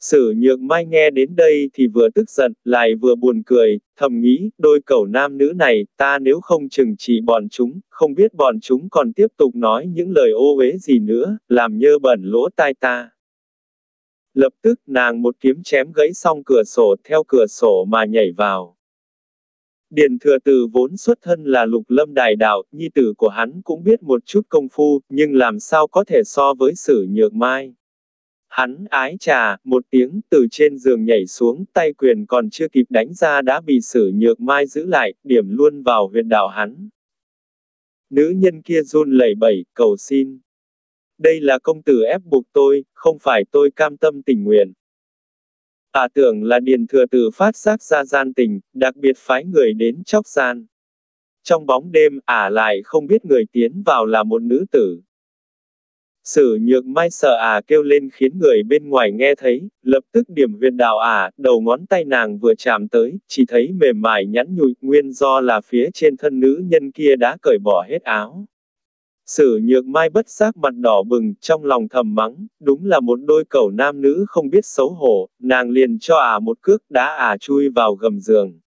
Sử Nhượng Mai nghe đến đây thì vừa tức giận, lại vừa buồn cười, thầm nghĩ, đôi cẩu nam nữ này, ta nếu không trừng trị bọn chúng, không biết bọn chúng còn tiếp tục nói những lời ô uế gì nữa, làm nhơ bẩn lỗ tai ta. Lập tức nàng một kiếm chém gãy xong cửa sổ, theo cửa sổ mà nhảy vào. Điền Thừa Từ vốn xuất thân là Lục Lâm đại đạo, nhi tử của hắn cũng biết một chút công phu, nhưng làm sao có thể so với Sử Nhược Mai. Hắn ái trà, một tiếng từ trên giường nhảy xuống, tay quyền còn chưa kịp đánh ra đã bị Sử Nhược Mai giữ lại, điểm luôn vào huyệt đạo hắn. Nữ nhân kia run lẩy bẩy, cầu xin. Đây là công tử ép buộc tôi, không phải tôi cam tâm tình nguyện. Ả tưởng là Điền Thừa Từ phát giác ra gian tình, đặc biệt phái người đến chóc gian. Trong bóng đêm, Ả lại không biết người tiến vào là một nữ tử. Sử Nhược Mai sợ Ả kêu lên khiến người bên ngoài nghe thấy, lập tức điểm huyệt đạo Ả, đầu ngón tay nàng vừa chạm tới, chỉ thấy mềm mại nhẵn nhụi, nguyên do là phía trên thân nữ nhân kia đã cởi bỏ hết áo. Sử Nhược Mai bất giác mặt đỏ bừng, trong lòng thầm mắng, đúng là một đôi cẩu nam nữ không biết xấu hổ, nàng liền cho Ả một cước đá Ả chui vào gầm giường.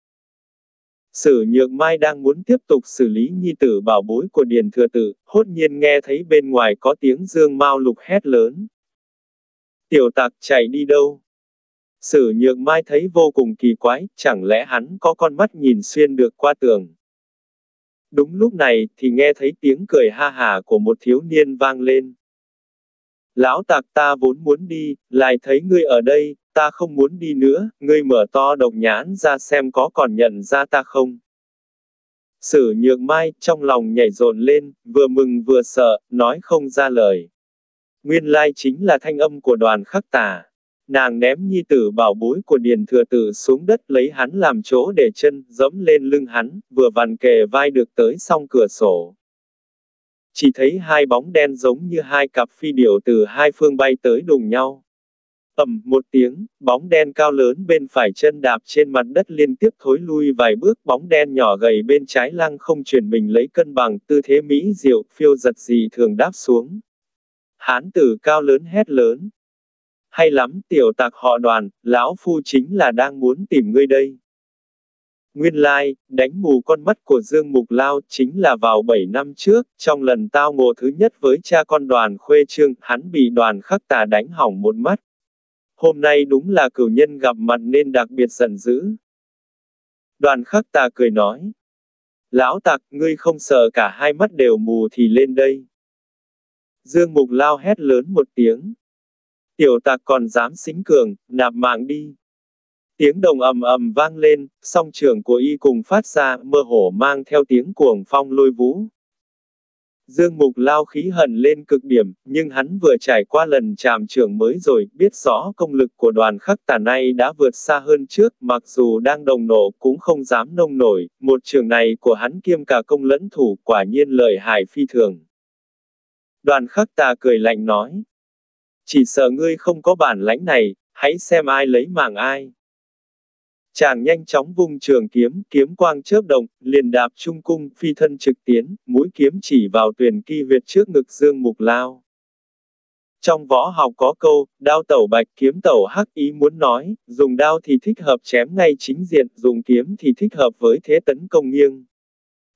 Sử Nhược Mai đang muốn tiếp tục xử lý nhi tử bảo bối của Điền Thừa Tự, hốt nhiên nghe thấy bên ngoài có tiếng Dương Mao Lục hét lớn. Tiểu tặc chạy đi đâu? Sử Nhược Mai thấy vô cùng kỳ quái, chẳng lẽ hắn có con mắt nhìn xuyên được qua tường? Đúng lúc này thì nghe thấy tiếng cười ha hả của một thiếu niên vang lên. Lão tặc, ta vốn muốn đi, lại thấy ngươi ở đây, ta không muốn đi nữa, ngươi mở to độc nhãn ra xem có còn nhận ra ta không. Sử Nhược Mai trong lòng nhảy dồn lên, vừa mừng vừa sợ, nói không ra lời. Nguyên lai chính là thanh âm của Đoàn Khắc Tà. Nàng ném nhi tử bảo bối của Điền Thừa Tự xuống đất, lấy hắn làm chỗ để chân, giẫm lên lưng hắn, vừa vặn kề vai được tới song cửa sổ. Chỉ thấy hai bóng đen giống như hai cặp phi điểu từ hai phương bay tới đụng nhau. Ầm một tiếng, bóng đen cao lớn bên phải chân đạp trên mặt đất liên tiếp thối lui vài bước, bóng đen nhỏ gầy bên trái lăng không chuyển mình lấy cân bằng, tư thế mỹ diệu, phiêu giật dị thường đáp xuống. Hán tử cao lớn hét lớn. Hay lắm tiểu tặc họ Đoàn, lão phu chính là đang muốn tìm ngươi đây. Nguyên lai, đánh mù con mắt của Dương Mục Lao chính là vào 7 năm trước, trong lần tao ngộ thứ nhất với cha con Đoàn Khuê Trương, hắn bị Đoàn Khắc Tà đánh hỏng một mắt. Hôm nay đúng là cửu nhân gặp mặt nên đặc biệt giận dữ. Đoàn Khắc Tà cười nói. Lão tặc, ngươi không sợ cả hai mắt đều mù thì lên đây. Dương Mục Lao hét lớn một tiếng. Tiểu tặc còn dám xính cường, nạp mạng đi. Tiếng đồng ầm ầm vang lên, song trưởng của y cùng phát ra, mơ hồ mang theo tiếng cuồng phong lôi vũ. Dương Mục Lao khí hận lên cực điểm, nhưng hắn vừa trải qua lần chạm trưởng mới rồi, biết rõ công lực của Đoàn Khắc Tà nay đã vượt xa hơn trước, mặc dù đang đồng nộ cũng không dám nông nổi, một trường này của hắn kiêm cả công lẫn thủ, quả nhiên lợi hại phi thường. Đoàn Khắc Tà cười lạnh nói. Chỉ sợ ngươi không có bản lãnh này, hãy xem ai lấy mạng ai. Chàng nhanh chóng vung trường kiếm, kiếm quang chớp động, liền đạp trung cung, phi thân trực tiến, mũi kiếm chỉ vào tuyền kỳ huyệt trước ngực Dương Mục Lao. Trong võ học có câu, đao tẩu bạch kiếm tẩu hắc, ý muốn nói, dùng đao thì thích hợp chém ngay chính diện, dùng kiếm thì thích hợp với thế tấn công nghiêng.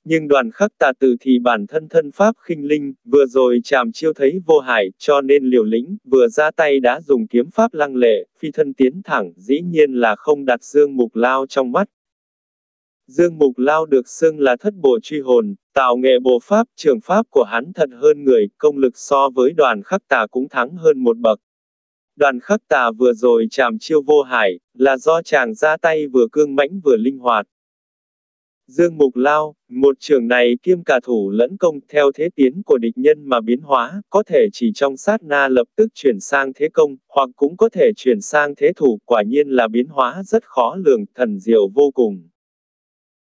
Nhưng Đoàn Khắc Tà từ thì bản thân thân pháp khinh linh, vừa rồi chạm chiêu thấy vô hại, cho nên liều lĩnh, vừa ra tay đã dùng kiếm pháp lăng lệ, phi thân tiến thẳng, dĩ nhiên là không đặt Dương Mục Lao trong mắt. Dương Mục Lao được xưng là thất bộ truy hồn, tạo nghệ bộ pháp, trường pháp của hắn thật hơn người, công lực so với Đoàn Khắc Tà cũng thắng hơn một bậc. Đoàn Khắc Tà vừa rồi chạm chiêu vô hại, là do chàng ra tay vừa cương mãnh vừa linh hoạt. Dương Mục Lao, một trường này kiêm cả thủ lẫn công, theo thế tiến của địch nhân mà biến hóa, có thể chỉ trong sát na lập tức chuyển sang thế công, hoặc cũng có thể chuyển sang thế thủ, quả nhiên là biến hóa rất khó lường, thần diệu vô cùng.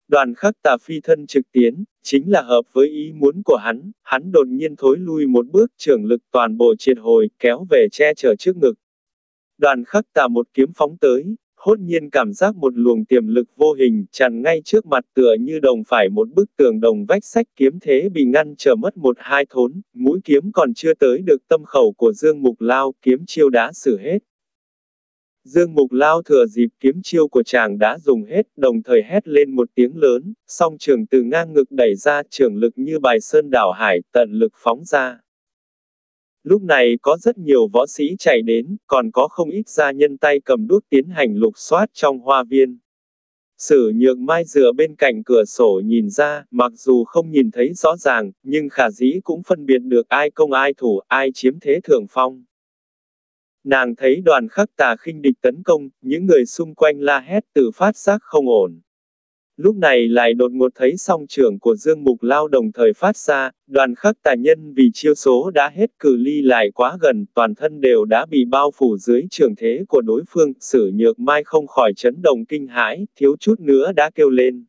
Đoàn Khắc Tà phi thân trực tiến, chính là hợp với ý muốn của hắn, hắn đột nhiên thối lui một bước, trường lực toàn bộ triệt hồi, kéo về che chở trước ngực. Đoàn Khắc Tà một kiếm phóng tới. hốt nhiên cảm giác một luồng tiềm lực vô hình tràn ngay trước mặt, tựa như đồng phải một bức tường đồng vách sách kiếm thế bị ngăn trở mất một hai thốn, mũi kiếm còn chưa tới được tâm khẩu của Dương Mục Lao, kiếm chiêu đã xử hết. Dương Mục Lao thừa dịp kiếm chiêu của chàng đã dùng hết, đồng thời hét lên một tiếng lớn, song trường từ ngang ngực đẩy ra, trường lực như bài sơn đảo hải, tận lực phóng ra. Lúc này có rất nhiều võ sĩ chạy đến, còn có không ít gia nhân tay cầm đuốc tiến hành lục soát trong hoa viên. Sử Nhượng Mai dựa bên cạnh cửa sổ nhìn ra, mặc dù không nhìn thấy rõ ràng, nhưng khả dĩ cũng phân biệt được ai công ai thủ, ai chiếm thế thượng phong. Nàng thấy đoàn Khắc Tà khinh địch tấn công, những người xung quanh la hét tự phát giác không ổn. Lúc này lại đột ngột thấy song trưởng của Dương Mục Lao đồng thời phát ra, đoàn Khắc Tà nhân vì chiêu số đã hết, cự ly lại quá gần, toàn thân đều đã bị bao phủ dưới trường thế của đối phương. Sử Nhược Mai không khỏi chấn động kinh hãi, thiếu chút nữa đã kêu lên.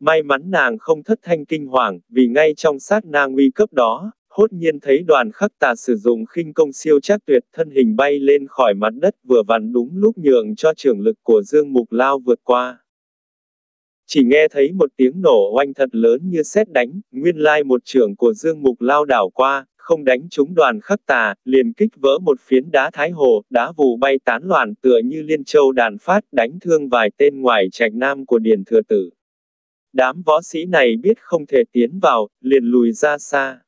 May mắn nàng không thất thanh kinh hoàng, vì ngay trong sát na nguy cấp đó, hốt nhiên thấy đoàn Khắc Tà sử dụng khinh công siêu chắc tuyệt, thân hình bay lên khỏi mặt đất vừa vặn đúng lúc nhượng cho trường lực của Dương Mục Lao vượt qua. Chỉ nghe thấy một tiếng nổ oanh thật lớn như sét đánh, nguyên lai một chưởng của Dương Mục Lao đảo qua, không đánh trúng đoàn Khắc Tà, liền kích vỡ một phiến đá thái hồ, đá vù bay tán loạn tựa như liên châu đàn phát, đánh thương vài tên ngoài trạch nam của Điền Thừa Tử. Đám võ sĩ này biết không thể tiến vào, liền lùi ra xa.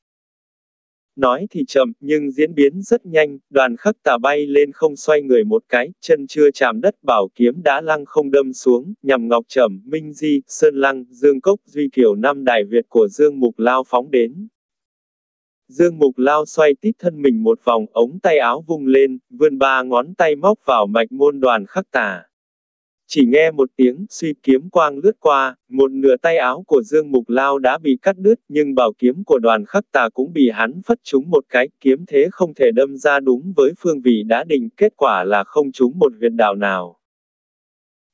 Nói thì chậm, nhưng diễn biến rất nhanh, đoàn Khắc Tà bay lên không xoay người một cái, chân chưa chạm đất bảo kiếm đã lăng không đâm xuống, nhằm Ngọc Trẩm, Minh Di, Sơn Lăng, Dương Cốc, Duy Kiều năm đại Việt của Dương Mục Lao phóng đến. Dương Mục Lao xoay tít thân mình một vòng, ống tay áo vung lên, vươn ba ngón tay móc vào mạch môn đoàn Khắc Tà. Chỉ nghe một tiếng suy, kiếm quang lướt qua, một nửa tay áo của Dương Mục Lao đã bị cắt đứt, nhưng bảo kiếm của đoàn Khắc Tà cũng bị hắn phất trúng một cái, kiếm thế không thể đâm ra đúng với phương vị đã định, kết quả là không trúng một huyệt đạo nào.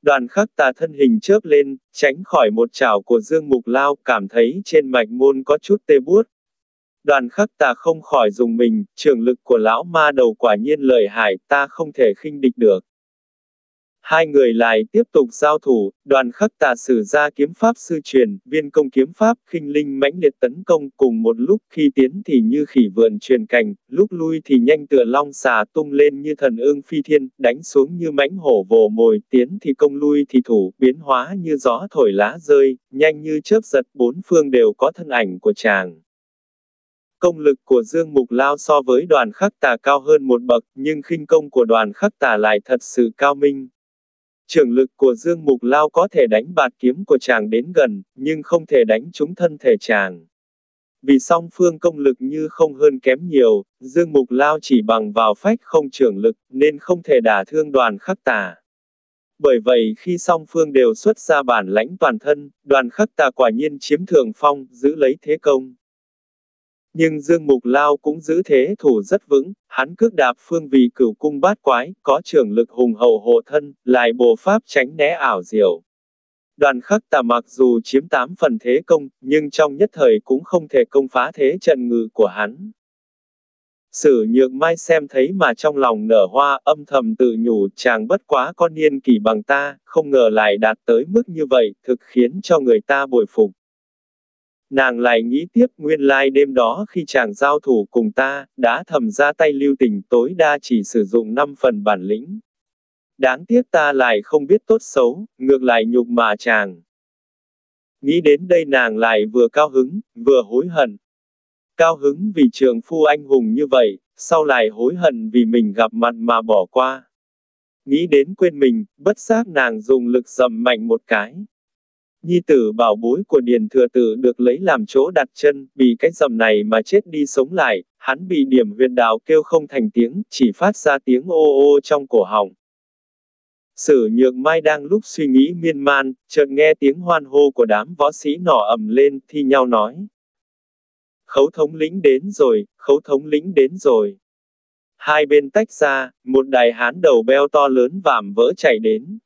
Đoàn Khắc Tà thân hình chớp lên, tránh khỏi một chảo của Dương Mục Lao, cảm thấy trên mạch môn có chút tê buốt. Đoàn Khắc Tà không khỏi dùng mình, trường lực của lão ma đầu quả nhiên lợi hại, ta không thể khinh địch được. Hai người lại tiếp tục giao thủ, đoàn Khắc Tà sử ra kiếm pháp sư truyền, viên công kiếm pháp, khinh linh mãnh liệt tấn công cùng một lúc, khi tiến thì như khỉ vượn truyền cành, lúc lui thì nhanh tựa long xà, tung lên như thần ương phi thiên, đánh xuống như mãnh hổ vồ mồi, tiến thì công lui thì thủ, biến hóa như gió thổi lá rơi, nhanh như chớp giật, bốn phương đều có thân ảnh của chàng. Công lực của Dương Mục Lao so với đoàn Khắc Tà cao hơn một bậc, nhưng khinh công của đoàn Khắc Tà lại thật sự cao minh. Trường lực của Dương Mục Lao có thể đánh bạt kiếm của chàng đến gần, nhưng không thể đánh trúng thân thể chàng. Vì song phương công lực như không hơn kém nhiều, Dương Mục Lao chỉ bằng vào phách không trường lực, nên không thể đả thương đoàn Khắc Tà. Bởi vậy khi song phương đều xuất ra bản lãnh toàn thân, đoàn Khắc Tà quả nhiên chiếm thượng phong, giữ lấy thế công. Nhưng Dương Mục Lao cũng giữ thế thủ rất vững, hắn cước đạp phương vì cửu cung bát quái, có trường lực hùng hậu hộ thân, lại bộ pháp tránh né ảo diệu. Đoàn Khắc Tà mặc dù chiếm 8 phần thế công, nhưng trong nhất thời cũng không thể công phá thế trận ngự của hắn. Sử Nhược Mai xem thấy mà trong lòng nở hoa, âm thầm tự nhủ, chàng bất quá có niên kỷ bằng ta, không ngờ lại đạt tới mức như vậy, thực khiến cho người ta bội phục. Nàng lại nghĩ tiếp, nguyên lai đêm đó khi chàng giao thủ cùng ta, đã thầm ra tay lưu tình, tối đa chỉ sử dụng 5 phần bản lĩnh. Đáng tiếc ta lại không biết tốt xấu, ngược lại nhục mạ chàng. Nghĩ đến đây nàng lại vừa cao hứng, vừa hối hận. Cao hứng vì trượng phu anh hùng như vậy, sau lại hối hận vì mình gặp mặt mà bỏ qua. Nghĩ đến quên mình, bất giác nàng dùng lực dầm mạnh một cái. Nhi tử bảo bối của Điền Thừa Tử được lấy làm chỗ đặt chân, vì cái dầm này mà chết đi sống lại, hắn bị điểm huyệt đạo kêu không thành tiếng, chỉ phát ra tiếng ô ô trong cổ họng. Sử Nhược Mai đang lúc suy nghĩ miên man, chợt nghe tiếng hoan hô của đám võ sĩ nọ ầm lên, thi nhau nói. Khấu thống lĩnh đến rồi, khấu thống lĩnh đến rồi. Hai bên tách ra, một đại hán đầu beo to lớn vạm vỡ chạy đến.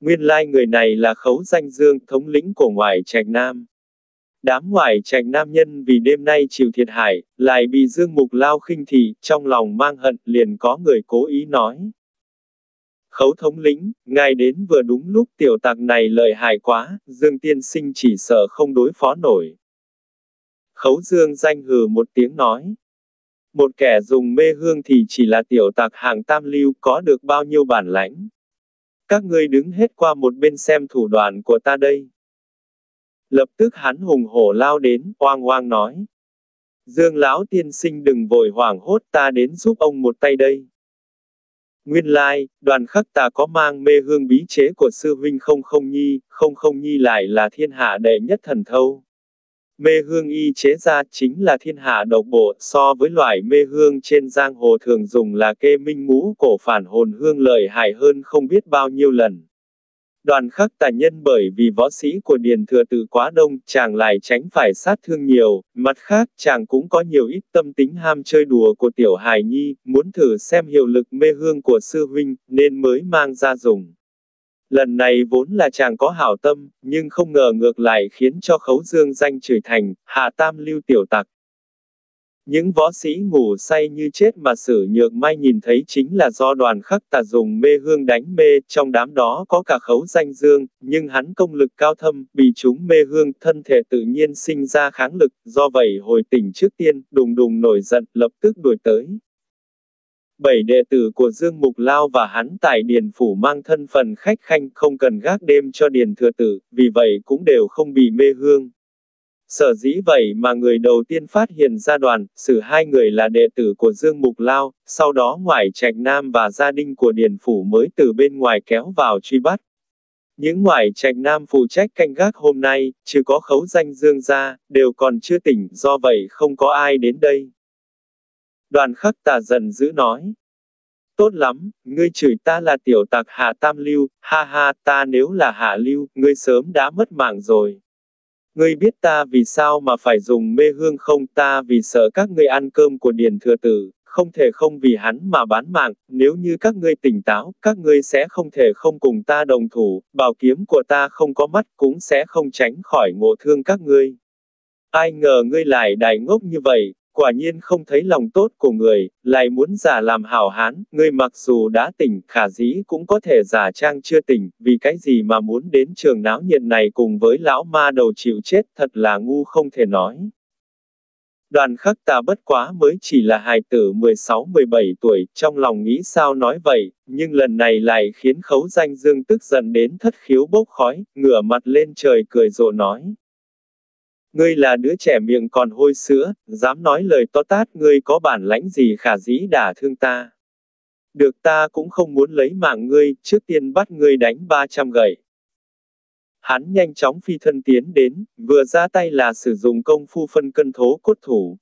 Nguyên lai người này là Khấu Danh Dương, thống lĩnh của ngoại trạch nam. Đám ngoại trạch nam nhân vì đêm nay chịu thiệt hại, lại bị Dương Mục Lao khinh thị, trong lòng mang hận, liền có người cố ý nói. Khấu thống lĩnh, ngài đến vừa đúng lúc, tiểu tặc này lợi hại quá, Dương tiên sinh chỉ sợ không đối phó nổi. Khấu Dương Danh hừ một tiếng nói. Một kẻ dùng mê hương thì chỉ là tiểu tặc hàng tam lưu, có được bao nhiêu bản lãnh. Các ngươi đứng hết qua một bên xem thủ đoạn của ta đây. Lập tức hắn hùng hổ lao đến, oang oang nói. Dương lão tiên sinh đừng vội hoảng hốt, ta đến giúp ông một tay đây. Nguyên lai, Đoàn Khắc ta có mang mê hương bí chế của sư huynh Không Không Nhi lại là thiên hạ đệ nhất thần thâu. Mê hương y chế ra chính là thiên hạ độc bộ, so với loại mê hương trên giang hồ thường dùng là kê minh ngũ cổ phản hồn hương lợi hại hơn không biết bao nhiêu lần. Đoàn Khắc tà nhân bởi vì võ sĩ của Điền Thừa Tự quá đông, chàng lại tránh phải sát thương nhiều, mặt khác chàng cũng có nhiều ít tâm tính ham chơi đùa của tiểu hài nhi, muốn thử xem hiệu lực mê hương của sư huynh, nên mới mang ra dùng. Lần này vốn là chàng có hảo tâm, nhưng không ngờ ngược lại khiến cho Khấu Dương Danh chửi thành, hạ tam lưu tiểu tặc. Những võ sĩ ngủ say như chết mà Sử Nhược Mai nhìn thấy chính là do Đoàn Khắc tà dùng mê hương đánh mê, trong đám đó có cả Khấu Danh Dương, nhưng hắn công lực cao thâm, bị chúng mê hương, thân thể tự nhiên sinh ra kháng lực, do vậy hồi tỉnh trước tiên, đùng đùng nổi giận, lập tức đuổi tới. 7 đệ tử của Dương Mục Lao và hắn tại Điền Phủ mang thân phần khách khanh, không cần gác đêm cho Điền Thừa Tử, vì vậy cũng đều không bị mê hương. Sở dĩ vậy mà người đầu tiên phát hiện ra Đoàn, Sử hai người là đệ tử của Dương Mục Lao, sau đó Ngoại Trạch Nam và gia đình của Điền Phủ mới từ bên ngoài kéo vào truy bắt. Những Ngoại Trạch Nam phụ trách canh gác hôm nay, trừ có Khấu Danh Dương ra, đều còn chưa tỉnh, do vậy không có ai đến đây. Đoàn Khắc tà giận dữ nói. Tốt lắm, ngươi chửi ta là tiểu tặc hạ tam lưu, ha ha, ta nếu là hạ lưu, ngươi sớm đã mất mạng rồi. Ngươi biết ta vì sao mà phải dùng mê hương không? Ta vì sợ các ngươi ăn cơm của Điền Thừa Tử, không thể không vì hắn mà bán mạng, nếu như các ngươi tỉnh táo, các ngươi sẽ không thể không cùng ta đồng thủ, bảo kiếm của ta không có mắt cũng sẽ không tránh khỏi ngộ thương các ngươi. Ai ngờ ngươi lại đại ngốc như vậy. Quả nhiên không thấy lòng tốt của người, lại muốn giả làm hảo hán, người mặc dù đã tỉnh, khả dĩ cũng có thể giả trang chưa tỉnh, vì cái gì mà muốn đến trường náo nhiệt này cùng với lão ma đầu chịu chết, thật là ngu không thể nói. Đoàn Khắc ta bất quá mới chỉ là hài tử 16-17 tuổi, trong lòng nghĩ sao nói vậy, nhưng lần này lại khiến Khấu Danh Dương tức giận đến thất khiếu bốc khói, ngửa mặt lên trời cười rộ nói. Ngươi là đứa trẻ miệng còn hôi sữa, dám nói lời to tát, ngươi có bản lãnh gì khả dĩ đả thương ta. Được, ta cũng không muốn lấy mạng ngươi, trước tiên bắt ngươi đánh 300 gậy. Hắn nhanh chóng phi thân tiến đến, vừa ra tay là sử dụng công phu phân cân thố cốt thủ.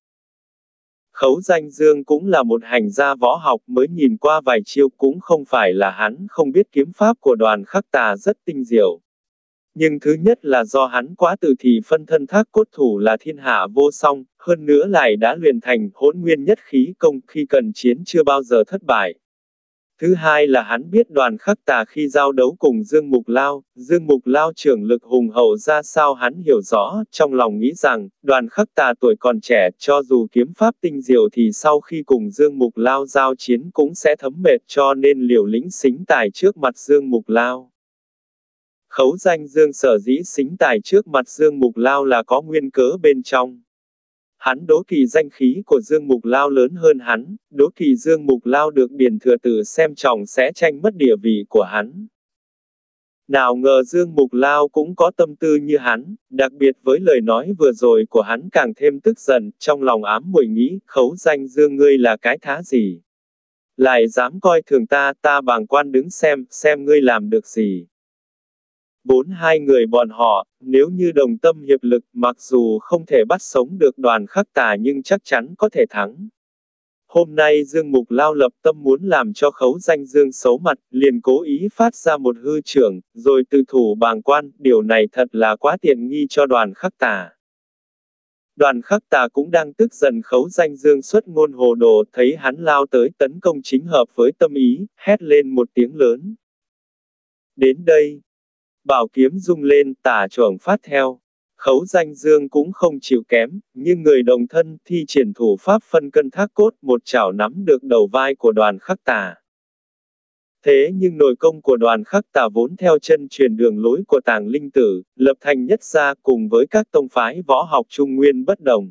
Khấu Danh Dương cũng là một hành gia võ học, mới nhìn qua vài chiêu cũng không phải là hắn không biết kiếm pháp của Đoàn Khắc tà rất tinh diệu. Nhưng thứ nhất là do hắn quá tự thì phân thân thác cốt thủ là thiên hạ vô song, hơn nữa lại đã luyện thành hỗn nguyên nhất khí công, khi cần chiến chưa bao giờ thất bại. Thứ hai là hắn biết Đoàn Khắc tà khi giao đấu cùng Dương Mục Lao trưởng lực hùng hậu ra sao, hắn hiểu rõ, trong lòng nghĩ rằng, Đoàn Khắc tà tuổi còn trẻ, cho dù kiếm pháp tinh diệu thì sau khi cùng Dương Mục Lao giao chiến cũng sẽ thấm mệt, cho nên liều lĩnh xính tài trước mặt Dương Mục Lao. Khấu Danh Dương sở dĩ xính tài trước mặt Dương Mục Lao là có nguyên cớ bên trong. Hắn đố kỵ danh khí của Dương Mục Lao lớn hơn hắn, đố kỵ Dương Mục Lao được Điền Thừa Tử xem trọng sẽ tranh mất địa vị của hắn. Nào ngờ Dương Mục Lao cũng có tâm tư như hắn, đặc biệt với lời nói vừa rồi của hắn càng thêm tức giận, trong lòng ám muội nghĩ, Khấu Danh Dương ngươi là cái thá gì? Lại dám coi thường ta, ta bàng quan đứng xem ngươi làm được gì. Hai người bọn họ, nếu như đồng tâm hiệp lực, mặc dù không thể bắt sống được Đoàn Khắc tà nhưng chắc chắn có thể thắng. Hôm nay Dương Mục Lao lập tâm muốn làm cho Khấu Danh Dương xấu mặt, liền cố ý phát ra một hư trưởng, rồi từ thủ bàng quan, điều này thật là quá tiện nghi cho Đoàn Khắc tà. Đoàn Khắc tà cũng đang tức giận Khấu Danh Dương xuất ngôn hồ đồ, thấy hắn lao tới tấn công chính hợp với tâm ý, hét lên một tiếng lớn. Đến đây! Bảo kiếm rung lên, tả trưởng phát theo. Khấu Danh Dương cũng không chịu kém, nhưng người đồng thân thi triển thủ pháp phân cân thác cốt, một chảo nắm được đầu vai của Đoàn Khắc tà. Thế nhưng nội công của Đoàn Khắc Tả vốn theo chân truyền đường lối của Tàng Linh Tử, lập thành nhất gia cùng với các tông phái võ học Trung Nguyên bất đồng.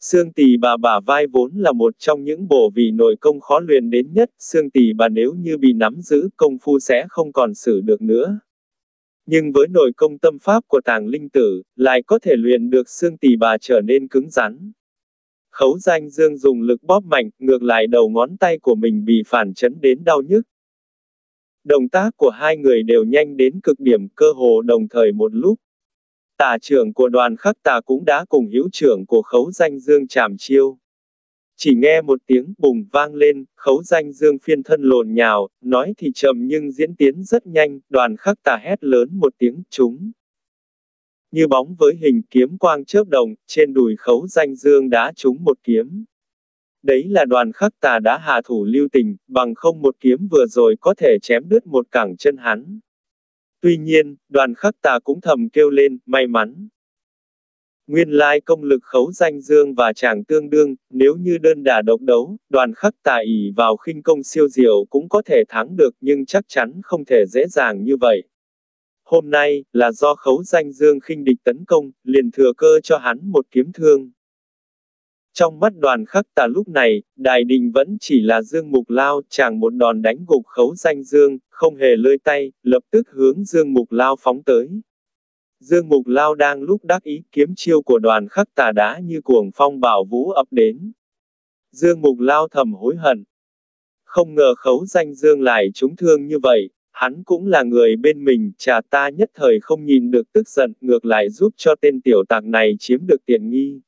Xương Tỳ Bà vai vốn là một trong những bộ vị nội công khó luyện đến nhất, Xương Tỳ Bà nếu như bị nắm giữ công phu sẽ không còn sử được nữa. Nhưng với nội công tâm pháp của Tàng Linh Tử, lại có thể luyện được Xương Tỳ Bà trở nên cứng rắn. Khấu Danh Dương dùng lực bóp mạnh, ngược lại đầu ngón tay của mình bị phản chấn đến đau nhức. Động tác của hai người đều nhanh đến cực điểm, cơ hồ đồng thời một lúc. Tả trưởng của Đoàn Khắc Tà cũng đã cùng hữu trưởng của Khấu Danh Dương chạm chiêu. Chỉ nghe một tiếng bùng vang lên, Khấu Danh Dương phiên thân lộn nhào, nói thì chậm nhưng diễn tiến rất nhanh. Đoàn Khắc Tà hét lớn một tiếng, trúng. Như bóng với hình, kiếm quang chớp đồng, trên đùi Khấu Danh Dương đã trúng một kiếm. Đấy là Đoàn Khắc Tà đã hạ thủ lưu tình, bằng không một kiếm vừa rồi có thể chém đứt một cẳng chân hắn. Tuy nhiên, Đoàn Khắc Tà cũng thầm kêu lên, may mắn. Nguyên lai công lực Khấu Danh Dương và chàng tương đương, nếu như đơn đả độc đấu, Đoàn Khắc Tà ỷ vào khinh công siêu diệu cũng có thể thắng được, nhưng chắc chắn không thể dễ dàng như vậy. Hôm nay, là do Khấu Danh Dương khinh địch tấn công, liền thừa cơ cho hắn một kiếm thương. Trong mắt Đoàn Khắc Tà lúc này, Đài Đình vẫn chỉ là Dương Mục Lao, chàng một đòn đánh gục Khấu Danh Dương, không hề lơi tay, lập tức hướng Dương Mục Lao phóng tới. Dương Mục Lao đang lúc đắc ý, kiếm chiêu của Đoàn Khắc Tà đã như cuồng phong bạo vũ ập đến. Dương Mục Lao thầm hối hận. Không ngờ Khấu Danh Dương lại trúng thương như vậy, hắn cũng là người bên mình, chà ta nhất thời không nhìn được tức giận, ngược lại giúp cho tên tiểu tặc này chiếm được tiện nghi.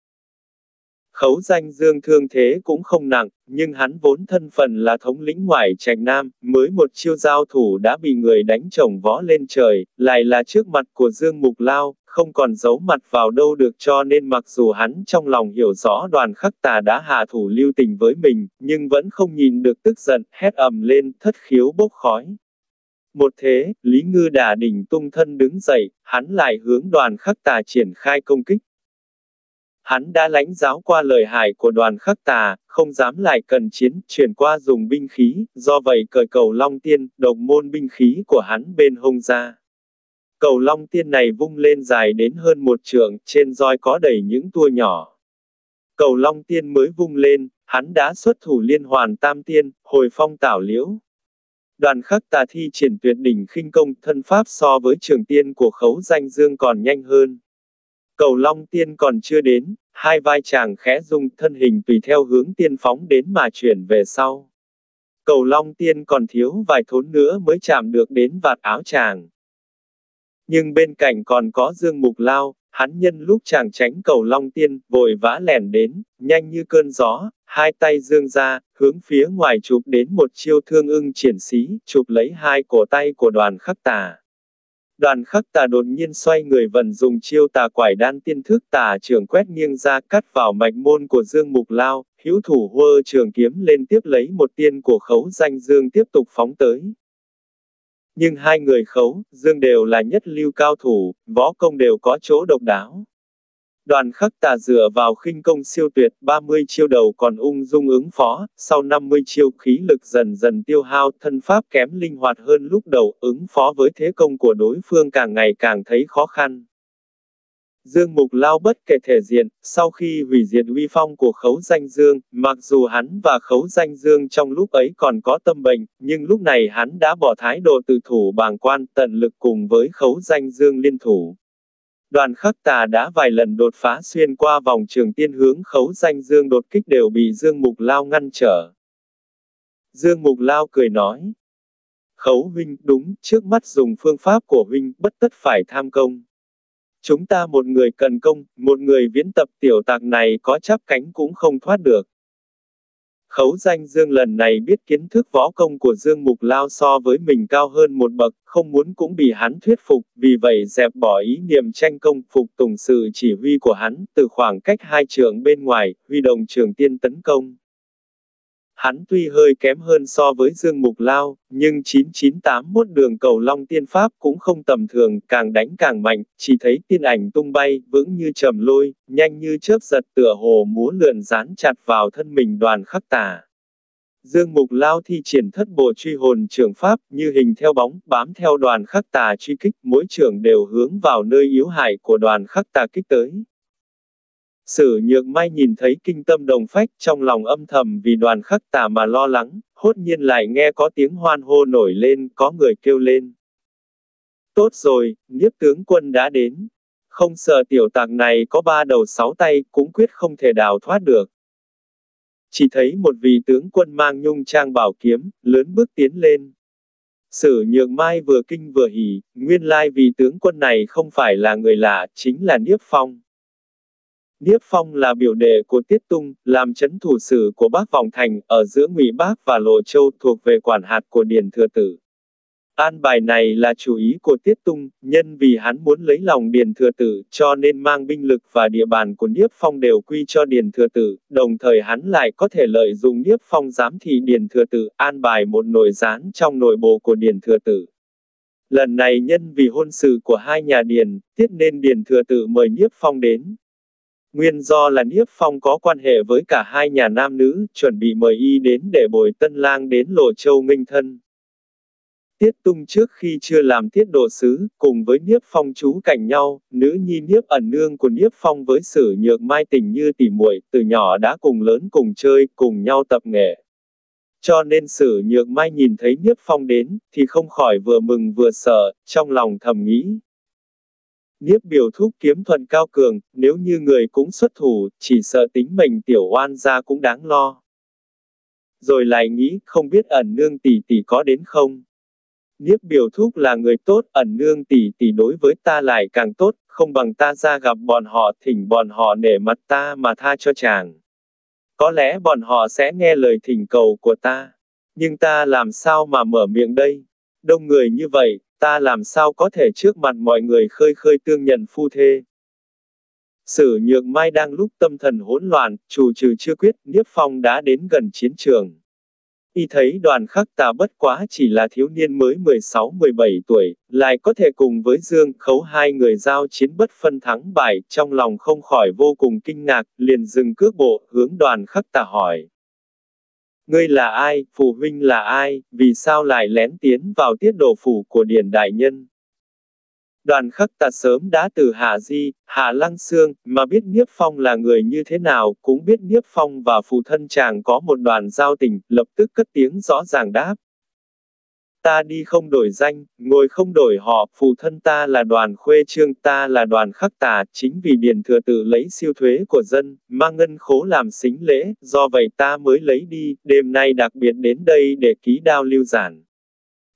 Khấu Danh Dương thương thế cũng không nặng, nhưng hắn vốn thân phận là thống lĩnh ngoại trạch Nam, mới một chiêu giao thủ đã bị người đánh chổng vó lên trời, lại là trước mặt của Dương Mục Lao, không còn giấu mặt vào đâu được, cho nên mặc dù hắn trong lòng hiểu rõ Đoàn Khắc Tà đã hạ thủ lưu tình với mình, nhưng vẫn không nhìn được tức giận, hét ầm lên, thất khiếu bốc khói. Một thế, Lý Ngư Đả Đỉnh tung thân đứng dậy, hắn lại hướng Đoàn Khắc Tà triển khai công kích. Hắn đã lãnh giáo qua lời hại của Đoàn Khắc Tà, không dám lại cận chiến, chuyển qua dùng binh khí, do vậy cởi Cầu Long Tiên, độc môn binh khí của hắn bên hông ra. Cầu Long Tiên này vung lên dài đến hơn một trượng, trên roi có đầy những tua nhỏ. Cầu Long Tiên mới vung lên, hắn đã xuất thủ liên hoàn tam tiên, hồi phong tảo liễu. Đoàn Khắc Tà thi triển tuyệt đỉnh khinh công, thân pháp so với trường tiên của Khấu Danh Dương còn nhanh hơn. Cầu Long Tiên còn chưa đến, hai vai chàng khẽ rung, thân hình tùy theo hướng tiên phóng đến mà chuyển về sau. Cầu Long Tiên còn thiếu vài thốn nữa mới chạm được đến vạt áo chàng. Nhưng bên cạnh còn có Dương Mục Lao, hắn nhân lúc chàng tránh Cầu Long Tiên, vội vã lẻn đến, nhanh như cơn gió, hai tay dương ra, hướng phía ngoài chụp đến một chiêu thương ưng triển xí, chụp lấy hai cổ tay của Đoàn Khắc Tà. Đoàn Khắc Tà đột nhiên xoay người vận dùng chiêu Tà Quải Đan Tiên Thức, tà trường quét nghiêng ra cắt vào mạch môn của Dương Mục Lao, hữu thủ hơ trường kiếm lên tiếp lấy một tiên của Khấu Danh Dương tiếp tục phóng tới. Nhưng hai người Khấu, Dương đều là nhất lưu cao thủ, võ công đều có chỗ độc đáo. Đoàn Khắc Tà dựa vào khinh công siêu tuyệt, 30 chiêu đầu còn ung dung ứng phó, sau 50 chiêu khí lực dần dần tiêu hao, thân pháp kém linh hoạt hơn lúc đầu, ứng phó với thế công của đối phương càng ngày càng thấy khó khăn. Dương Mục Lao bất kể thể diện, sau khi hủy diệt uy phong của Khấu Danh Dương, mặc dù hắn và Khấu Danh Dương trong lúc ấy còn có tâm bệnh, nhưng lúc này hắn đã bỏ thái độ tự thủ bàng quan, tận lực cùng với Khấu Danh Dương liên thủ. Đoàn Khắc Tà đã vài lần đột phá xuyên qua vòng trường tiên hướng Khấu Danh Dương đột kích đều bị Dương Mục Lao ngăn trở. Dương Mục Lao cười nói: Khấu huynh đúng, trước mắt dùng phương pháp của huynh bất tất phải tham công. Chúng ta một người cần công, một người viễn tập, tiểu tạc này có chắp cánh cũng không thoát được. Khấu Danh Dương lần này biết kiến thức võ công của Dương Mục Lao so với mình cao hơn một bậc, không muốn cũng bị hắn thuyết phục, vì vậy dẹp bỏ ý niệm tranh công, phục tùng sự chỉ huy của hắn, từ khoảng cách hai trượng bên ngoài, huy động trường tiên tấn công. Hắn tuy hơi kém hơn so với Dương Mục Lao, nhưng 9981 đường Cầu Long Tiên pháp cũng không tầm thường, càng đánh càng mạnh, chỉ thấy tiên ảnh tung bay, vững như trầm lôi, nhanh như chớp giật, tựa hồ múa lượn dán chặt vào thân mình Đoàn Khắc Tà. Dương Mục Lao thi triển thất bộ truy hồn trưởng pháp, như hình theo bóng, bám theo đoàn khắc tà truy kích, mỗi trưởng đều hướng vào nơi yếu hại của đoàn khắc tà kích tới. Sử Nhượng Mai nhìn thấy kinh tâm đồng phách, trong lòng âm thầm vì đoàn khắc tà mà lo lắng, hốt nhiên lại nghe có tiếng hoan hô nổi lên, có người kêu lên. Tốt rồi, Niếp tướng quân đã đến. Không sợ tiểu tặc này có 3 đầu 6 tay, cũng quyết không thể đào thoát được. Chỉ thấy một vị tướng quân mang nhung trang bảo kiếm, lớn bước tiến lên. Sử Nhượng Mai vừa kinh vừa hỉ, nguyên lai vị tướng quân này không phải là người lạ, chính là Niếp Phong. Niếp Phong là biểu đệ của Tiết Tung, làm trấn thủ sử của Bắc Vòng Thành, ở giữa Ngụy Bắc và Lộ Châu, thuộc về quản hạt của Điền Thừa Tử. An bài này là chủ ý của Tiết Tung, nhân vì hắn muốn lấy lòng Điền Thừa Tử, cho nên mang binh lực và địa bàn của Niếp Phong đều quy cho Điền Thừa Tử, đồng thời hắn lại có thể lợi dụng Niếp Phong giám thị Điền Thừa Tử, an bài một nồi gián trong nội bộ của Điền Thừa Tử. Lần này nhân vì hôn sự của hai nhà Điền, Tiết nên Điền Thừa Tử mời Niếp Phong đến. Nguyên do là Niếp Phong có quan hệ với cả hai nhà nam nữ, chuẩn bị mời y đến để bồi tân lang đến Lộ Châu nghênh thân. Tiết Tung trước khi chưa làm tiết độ sứ, cùng với Niếp Phong chú cạnh nhau, nữ nhi Niếp Ẩn Nương của Niếp Phong với Sử Nhượng Mai tình như tỉ muội, từ nhỏ đã cùng lớn cùng chơi, cùng nhau tập nghệ. Cho nên Sử Nhượng Mai nhìn thấy Niếp Phong đến, thì không khỏi vừa mừng vừa sợ, trong lòng thầm nghĩ. Niếp biểu thúc kiếm thuần cao cường, nếu như người cũng xuất thủ, chỉ sợ tính mình tiểu oan gia cũng đáng lo. Rồi lại nghĩ, không biết Ẩn Nương tỷ tỷ có đến không? Niếp biểu thúc là người tốt, Ẩn Nương tỷ tỷ đối với ta lại càng tốt, không bằng ta ra gặp bọn họ, thỉnh bọn họ nể mặt ta mà tha cho chàng. Có lẽ bọn họ sẽ nghe lời thỉnh cầu của ta, nhưng ta làm sao mà mở miệng đây? Đông người như vậy, ta làm sao có thể trước mặt mọi người khơi khơi tương nhận phu thê? Sử Nhượng Mai đang lúc tâm thần hỗn loạn, chủ trừ chưa quyết, Niếp Phong đã đến gần chiến trường. Y thấy đoàn khắc tà bất quá chỉ là thiếu niên mới 16-17 tuổi, lại có thể cùng với Dương Khấu hai người giao chiến bất phân thắng bại, trong lòng không khỏi vô cùng kinh ngạc, liền dừng cước bộ, hướng đoàn khắc tà hỏi. Ngươi là ai, phụ huynh là ai, vì sao lại lén tiến vào tiết độ phủ của Điền đại nhân? Đoàn khắc tà sớm đã từ Hạ Di, Hạ Lăng Xương, mà biết Niếp Phong là người như thế nào, cũng biết Niếp Phong và phụ thân chàng có một đoàn giao tình, lập tức cất tiếng rõ ràng đáp. Ta đi không đổi danh, ngồi không đổi họ, phụ thân ta là Đoàn Khuê Trương, ta là Đoàn khắc tà, chính vì Điền Thừa Tử lấy siêu thuế của dân, mang ngân khố làm sính lễ, do vậy ta mới lấy đi, đêm nay đặc biệt đến đây để ký đao lưu giản.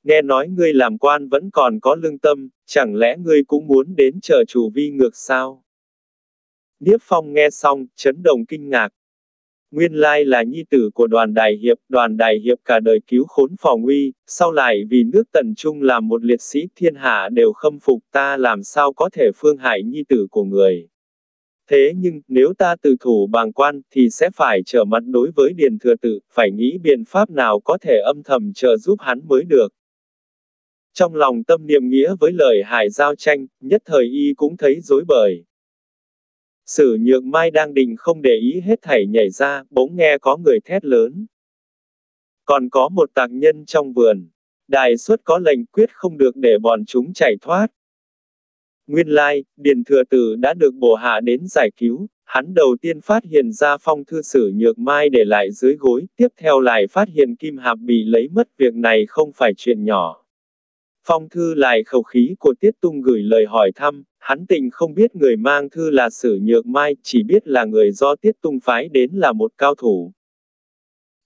Nghe nói ngươi làm quan vẫn còn có lương tâm, chẳng lẽ ngươi cũng muốn đến chờ chủ vi ngược sao? Niếp Phong nghe xong, chấn động kinh ngạc. Nguyên lai là nhi tử của Đoàn Đại Hiệp, Đoàn Đại Hiệp cả đời cứu khốn phò nguy, sau lại vì nước Tần Trung làm một liệt sĩ, thiên hạ đều khâm phục, ta làm sao có thể phương hại nhi tử của người. Thế nhưng, nếu ta từ thủ bàng quan, thì sẽ phải trở mặt đối với Điền Thừa Tử, phải nghĩ biện pháp nào có thể âm thầm trợ giúp hắn mới được. Trong lòng tâm niệm nghĩa với lời hại giao tranh, nhất thời y cũng thấy rối bời. Sử Nhượng Mai đang định không để ý hết thảy nhảy ra, bỗng nghe có người thét lớn. Còn có một tặc nhân trong vườn, đại suất có lệnh quyết không được để bọn chúng chạy thoát. Nguyên lai, Điền Thừa Tử đã được bộ hạ đến giải cứu, hắn đầu tiên phát hiện ra phong thư Sử Nhược Mai để lại dưới gối, tiếp theo lại phát hiện kim hạp bị lấy mất, việc này không phải chuyện nhỏ. Phong thư lại khẩu khí của Tiết Tung gửi lời hỏi thăm, hắn tình không biết người mang thư là Sử Nhược Mai, chỉ biết là người do Tiết Tung phái đến là một cao thủ.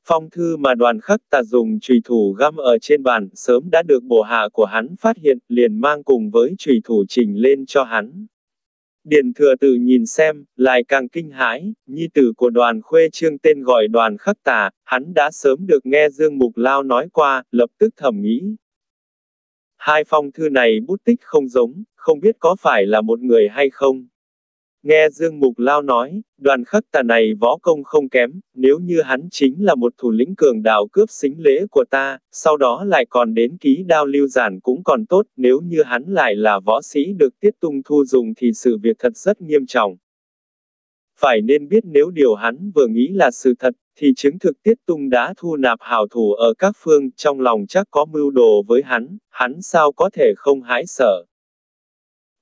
Phong thư mà Đoàn khắc tà dùng chùy thủ găm ở trên bàn, sớm đã được bộ hạ của hắn phát hiện, liền mang cùng với chùy thủ trình lên cho hắn. Điền Thừa Tử nhìn xem, lại càng kinh hãi, nhi tử của Đoàn Khuê Trương tên gọi Đoàn khắc tà, hắn đã sớm được nghe Dương Mục Lao nói qua, lập tức thầm nghĩ. Hai phong thư này bút tích không giống, không biết có phải là một người hay không. Nghe Dương Mục Lao nói, Đoàn khắc tà này võ công không kém, nếu như hắn chính là một thủ lĩnh cường đạo cướp sính lễ của ta, sau đó lại còn đến ký đao lưu giản cũng còn tốt, nếu như hắn lại là võ sĩ được Tiết Tung thu dùng thì sự việc thật rất nghiêm trọng. Phải nên biết nếu điều hắn vừa nghĩ là sự thật, thì chứng thực Tiết Tung đã thu nạp hảo thủ ở các phương, trong lòng chắc có mưu đồ với hắn, hắn sao có thể không hãi sợ.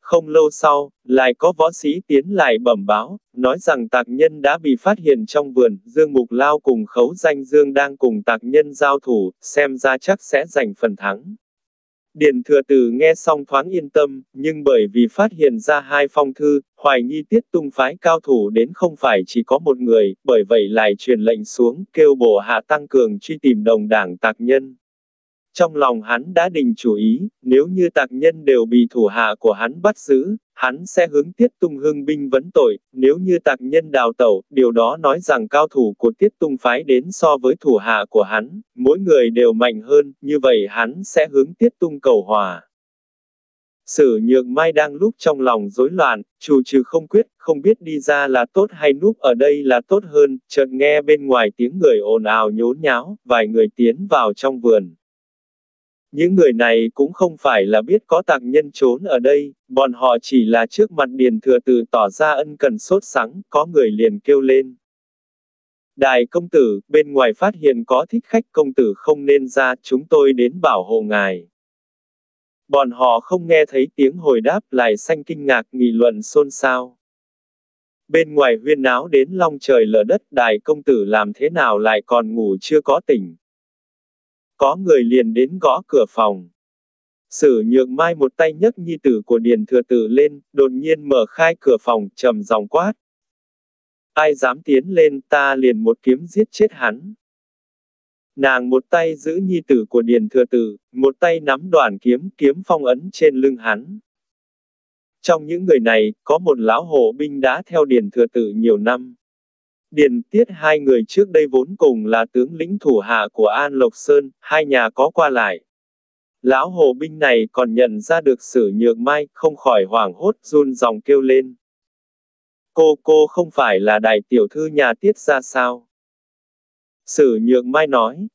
Không lâu sau, lại có võ sĩ tiến lại bẩm báo, nói rằng tạc nhân đã bị phát hiện trong vườn, Dương Mục Lao cùng Khấu Danh Dương đang cùng tạc nhân giao thủ, xem ra chắc sẽ giành phần thắng. Điền Thừa Từ nghe xong thoáng yên tâm, nhưng bởi vì phát hiện ra hai phong thư, hoài nghi Tiết Tung phái cao thủ đến không phải chỉ có một người, bởi vậy lại truyền lệnh xuống, kêu bộ hạ tăng cường truy tìm đồng đảng tạc nhân. Trong lòng hắn đã định chủ ý, nếu như tạc nhân đều bị thủ hạ của hắn bắt giữ, hắn sẽ hướng Tiết Tung hưng binh vấn tội, nếu như tạc nhân đào tẩu, điều đó nói rằng cao thủ của Tiết Tung phái đến so với thủ hạ của hắn, mỗi người đều mạnh hơn, như vậy hắn sẽ hướng Tiết Tung cầu hòa. Sử Nhượng Mai đang lúc trong lòng rối loạn, chủ trừ không quyết, không biết đi ra là tốt hay núp ở đây là tốt hơn, chợt nghe bên ngoài tiếng người ồn ào nhốn nháo, vài người tiến vào trong vườn. Những người này cũng không phải là biết có tạc nhân trốn ở đây, bọn họ chỉ là trước mặt Điền Thừa Từ tỏ ra ân cần sốt sắng, có người liền kêu lên. Đại công tử, bên ngoài phát hiện có thích khách, công tử không nên ra, chúng tôi đến bảo hộ ngài. Bọn họ không nghe thấy tiếng hồi đáp lại xanh kinh ngạc, nghị luận xôn xao. Bên ngoài huyên náo đến long trời lở đất, đại công tử làm thế nào lại còn ngủ chưa có tỉnh. Có người liền đến gõ cửa phòng. Sử Nhượng Mai một tay nhấc nhi tử của Điền Thừa Từ lên, đột nhiên mở khai cửa phòng, trầm giọng quát. Ai dám tiến lên ta liền một kiếm giết chết hắn. Nàng một tay giữ nhi tử của Điền Thừa Từ, một tay nắm đoàn kiếm, kiếm phong ấn trên lưng hắn. Trong những người này, có một lão hộ binh đã theo Điền Thừa Từ nhiều năm. Điền Tiết hai người trước đây vốn cùng là tướng lĩnh thủ hạ của An Lộc Sơn, hai nhà có qua lại. Lão hộ binh này còn nhận ra được Sử Nhược Mai, không khỏi hoảng hốt run ròng kêu lên. Cô không phải là đại tiểu thư nhà Tiết ra sao? Sử Nhược Mai nói.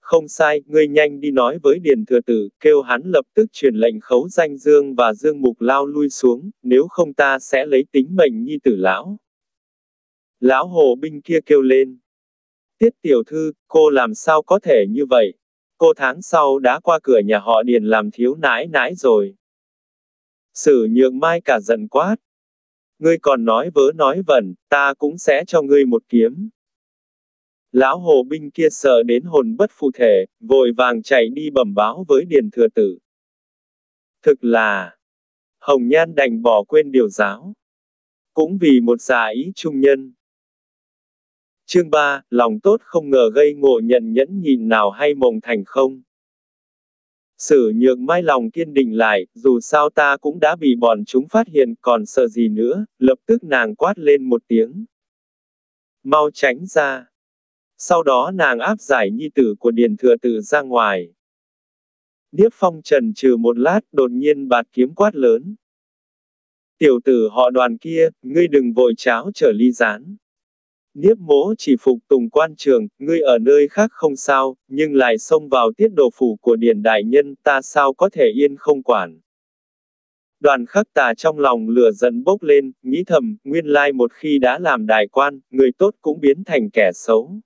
Không sai, ngươi nhanh đi nói với Điền Thừa Từ, kêu hắn lập tức truyền lệnh Khấu Danh Dương và Dương Mục Lao lui xuống, nếu không ta sẽ lấy tính mệnh nhi tử lão. Lão hồ binh kia kêu lên. Tiết tiểu thư, cô làm sao có thể như vậy? Cô tháng sau đã qua cửa nhà họ Điền làm thiếu nãi nãi rồi. Sử Nhượng Mai cả giận quát. Ngươi còn nói vớ nói vẩn, ta cũng sẽ cho ngươi một kiếm. Lão hồ binh kia sợ đến hồn bất phụ thể, vội vàng chạy đi bẩm báo với Điền Thừa Tử. Thực là, Hồng Nhan đành bỏ quên điều giáo. Cũng vì một giả ý trung nhân. Chương 3, lòng tốt không ngờ gây ngộ, nhận nhẫn nhịn nào hay mồng thành không. Sử Nhượng Mai lòng kiên định lại, dù sao ta cũng đã bị bọn chúng phát hiện, còn sợ gì nữa, lập tức nàng quát lên một tiếng. Mau tránh ra. Sau đó nàng áp giải nhi tử của Điền Thừa Từ ra ngoài. Điếp Phong trần trừ một lát, đột nhiên bạt kiếm quát lớn. Tiểu tử họ Đoàn kia, ngươi đừng vội cháo trở ly gián. Niếp mỗ chỉ phục tùng quan trường, ngươi ở nơi khác không sao, nhưng lại xông vào tiết độ phủ của Điền đại nhân, ta sao có thể yên không quản. Đoàn Khắc Tà trong lòng lửa giận bốc lên, nghĩ thầm, nguyên lai một khi đã làm đại quan, người tốt cũng biến thành kẻ xấu.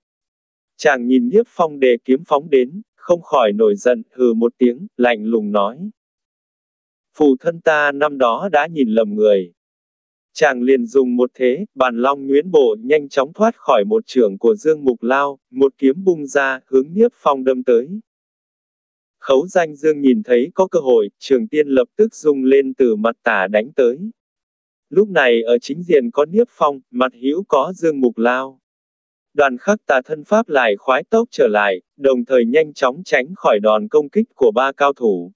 Chàng nhìn Niếp Phong đề kiếm phóng đến, không khỏi nổi giận, hừ một tiếng, lạnh lùng nói. Phụ thân ta năm đó đã nhìn lầm người. Chàng liền dùng một thế, bàn long nhuyễn bộ nhanh chóng thoát khỏi một chưởng của Dương Mục Lao, một kiếm bung ra, hướng Niếp Phong đâm tới. Khấu Danh Dương nhìn thấy có cơ hội, trường tiên lập tức dùng lên từ mặt tả đánh tới. Lúc này ở chính diện có Niếp Phong, mặt hữu có Dương Mục Lao. Đoàn Khắc Tà thân pháp lại khoái tốc trở lại, đồng thời nhanh chóng tránh khỏi đòn công kích của ba cao thủ.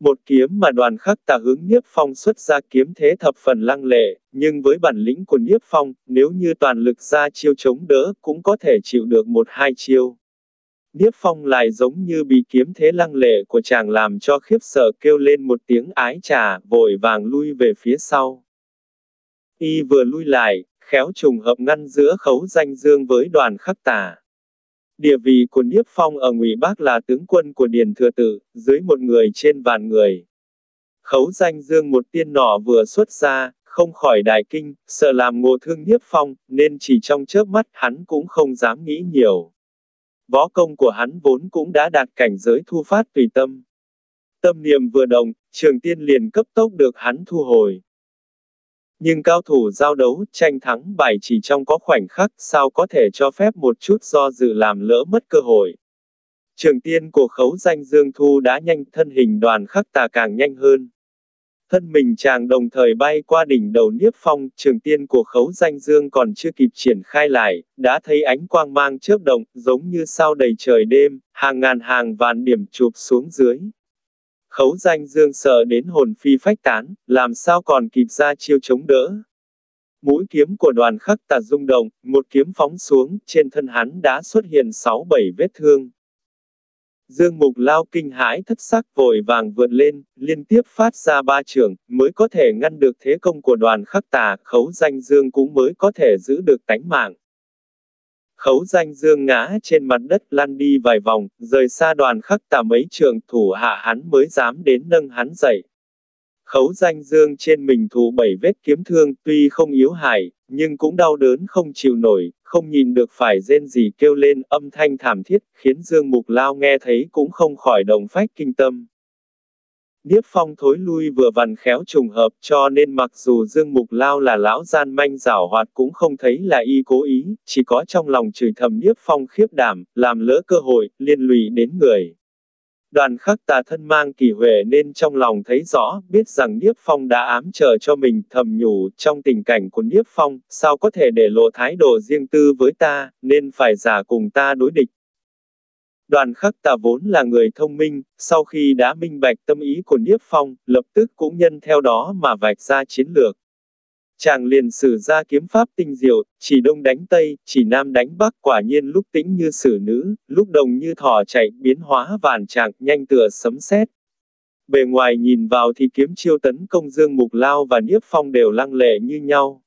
Một kiếm mà Đoàn Khắc Tà hướng Niếp Phong xuất ra, kiếm thế thập phần lăng lệ, nhưng với bản lĩnh của Niếp Phong, nếu như toàn lực ra chiêu chống đỡ cũng có thể chịu được một hai chiêu. Niếp Phong lại giống như bị kiếm thế lăng lệ của chàng làm cho khiếp sợ, kêu lên một tiếng ái trà, vội vàng lui về phía sau. Y vừa lui lại, khéo trùng hợp ngăn giữa Khấu Danh Dương với Đoàn Khắc Tà. Địa vị của Niếp Phong ở Ngụy Bắc là tướng quân của Điền Thừa Từ, dưới một người trên vạn người. Khấu Danh Dương một tiên nỏ vừa xuất ra, không khỏi đại kinh, sợ làm ngộ thương Nhiếp Phong, nên chỉ trong chớp mắt hắn cũng không dám nghĩ nhiều. Võ công của hắn vốn cũng đã đạt cảnh giới thu phát tùy tâm. Tâm niệm vừa động, Trường Tiên liền cấp tốc được hắn thu hồi. Nhưng cao thủ giao đấu, tranh thắng bại chỉ trong có khoảnh khắc, sao có thể cho phép một chút do dự làm lỡ mất cơ hội. Trường Tiên của Khấu Danh Dương Thu đã nhanh, thân hình đoàn khắc tà càng nhanh hơn. Thân mình chàng đồng thời bay qua đỉnh đầu Nhiếp Phong, Trường Tiên của Khấu Danh Dương còn chưa kịp triển khai lại, đã thấy ánh quang mang chớp động, giống như sao đầy trời đêm, hàng ngàn hàng vạn điểm chụp xuống dưới. Khấu Danh Dương sợ đến hồn phi phách tán, làm sao còn kịp ra chiêu chống đỡ. Mũi kiếm của Đoàn Khắc Tà rung động, một kiếm phóng xuống, trên thân hắn đã xuất hiện 6-7 vết thương. Dương Mục Lao kinh hãi thất sắc, vội vàng vượt lên, liên tiếp phát ra 3 chưởng, mới có thể ngăn được thế công của Đoàn Khắc Tà, Khấu Danh Dương cũng mới có thể giữ được tánh mạng. Khấu Danh Dương ngã trên mặt đất, lăn đi vài vòng, rời xa Đoàn Khắc Tà mấy trượng, thủ hạ hắn mới dám đến nâng hắn dậy. Khấu Danh Dương trên mình thụ 7 vết kiếm thương, tuy không yếu hại, nhưng cũng đau đớn không chịu nổi, không nhìn được phải rên rỉ kêu lên, âm thanh thảm thiết, khiến Dương Mục Lao nghe thấy cũng không khỏi động phách kinh tâm. Nhiếp Phong thối lui vừa vặn khéo trùng hợp, cho nên mặc dù Dương Mục Lao là lão gian manh giảo hoạt cũng không thấy là y cố ý, chỉ có trong lòng chửi thầm Nhiếp Phong khiếp đảm, làm lỡ cơ hội, liên lụy đến người. Đoàn Khắc Tà thân mang kỳ huệ nên trong lòng thấy rõ, biết rằng Nhiếp Phong đã ám chờ cho mình, thầm nhủ, trong tình cảnh của Nhiếp Phong, sao có thể để lộ thái độ riêng tư với ta, nên phải giả cùng ta đối địch. Đoàn Khắc Tà vốn là người thông minh, sau khi đã minh bạch tâm ý của Nhiếp Phong, lập tức cũng nhân theo đó mà vạch ra chiến lược. Chàng liền sử ra kiếm pháp tinh diệu, chỉ đông đánh tây, chỉ nam đánh bắc, quả nhiên lúc tĩnh như xử nữ, lúc đồng như thỏ chạy, biến hóa vạn trạng, nhanh tựa sấm sét. Bề ngoài nhìn vào thì kiếm chiêu tấn công Dương Mục Lao và Nhiếp Phong đều lăng lệ như nhau.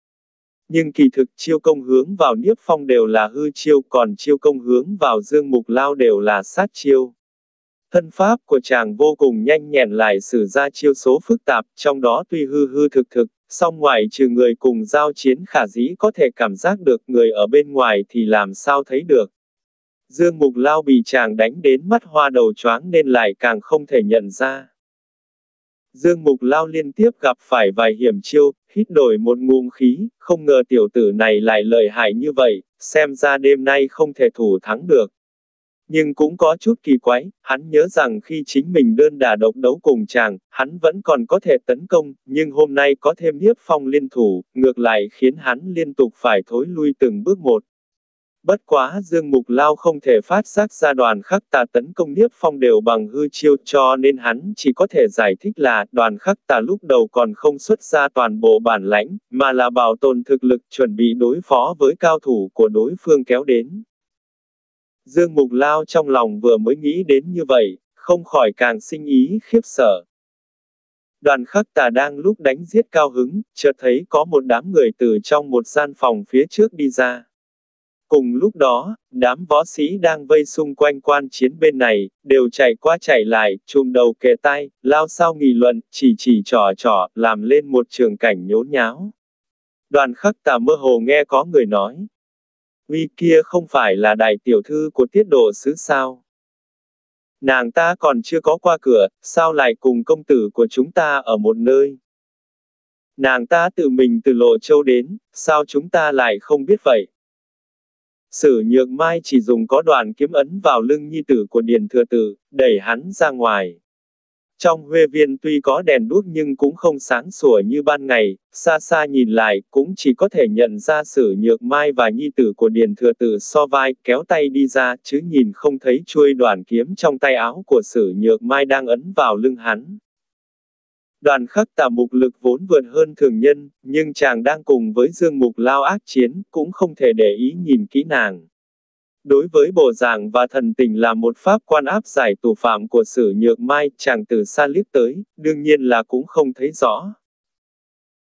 Nhưng kỳ thực chiêu công hướng vào Nhiếp Phong đều là hư chiêu, còn chiêu công hướng vào Dương Mục Lao đều là sát chiêu. Thân pháp của chàng vô cùng nhanh nhẹn, lại sử ra chiêu số phức tạp, trong đó tuy hư hư thực thực, song ngoài trừ người cùng giao chiến khả dĩ có thể cảm giác được, người ở bên ngoài thì làm sao thấy được. Dương Mục Lao bị chàng đánh đến mắt hoa đầu choáng nên lại càng không thể nhận ra. Dương Mục Lao liên tiếp gặp phải vài hiểm chiêu, hít đổi một ngụm khí, không ngờ tiểu tử này lại lợi hại như vậy, xem ra đêm nay không thể thủ thắng được. Nhưng cũng có chút kỳ quái, hắn nhớ rằng khi chính mình đơn đả độc đấu cùng chàng, hắn vẫn còn có thể tấn công, nhưng hôm nay có thêm Nhiếp Phong liên thủ, ngược lại khiến hắn liên tục phải thối lui từng bước một. Bất quá Dương Mục Lao không thể phát giác ra Đoàn Khắc Tà tấn công Nhiếp Phong đều bằng hư chiêu, cho nên hắn chỉ có thể giải thích là Đoàn Khắc Tà lúc đầu còn không xuất ra toàn bộ bản lãnh, mà là bảo tồn thực lực chuẩn bị đối phó với cao thủ của đối phương kéo đến. Dương Mục Lao trong lòng vừa mới nghĩ đến như vậy, không khỏi càng sinh ý khiếp sợ. Đoàn Khắc Tà đang lúc đánh giết cao hứng, chợt thấy có một đám người từ trong một gian phòng phía trước đi ra. Cùng lúc đó, đám võ sĩ đang vây xung quanh quan chiến bên này, đều chạy qua chạy lại, chùm đầu kề tai, lao sao nghị luận, chỉ trò trò, làm lên một trường cảnh nhốn nháo. Đoàn Khắc Tà mơ hồ nghe có người nói: "Uy, kia không phải là đại tiểu thư của Tiết Độ Sứ sao? Nàng ta còn chưa có qua cửa, sao lại cùng công tử của chúng ta ở một nơi? Nàng ta tự mình từ Lộ Châu đến, sao chúng ta lại không biết vậy?" Sử Nhược Mai chỉ dùng có đoạn kiếm ấn vào lưng nhi tử của Điền Thừa Tử, đẩy hắn ra ngoài. Trong huê viên tuy có đèn đuốc nhưng cũng không sáng sủa như ban ngày, xa xa nhìn lại cũng chỉ có thể nhận ra Sử Nhược Mai và nhi tử của Điền Thừa Tử so vai kéo tay đi ra, chứ nhìn không thấy chuôi đoạn kiếm trong tay áo của Sử Nhược Mai đang ấn vào lưng hắn. Đoàn Khắc Tà mục lực vốn vượt hơn thường nhân, nhưng chàng đang cùng với Dương Mục Lao ác chiến, cũng không thể để ý nhìn kỹ nàng. Đối với bộ dạng và thần tình là một pháp quan áp giải tù phạm của Sử Nhược Mai, chàng từ xa liếc tới, đương nhiên là cũng không thấy rõ.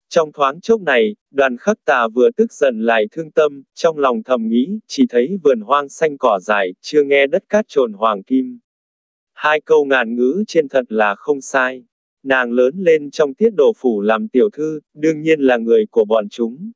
Trong thoáng chốc này, Đoàn Khắc Tà vừa tức giận lại thương tâm, trong lòng thầm nghĩ, chỉ thấy vườn hoang xanh cỏ dại, chưa nghe đất cát trộn hoàng kim. Hai câu ngạn ngữ trên thật là không sai. Nàng lớn lên trong Tiết Độ Phủ làm tiểu thư, đương nhiên là người của bọn chúng.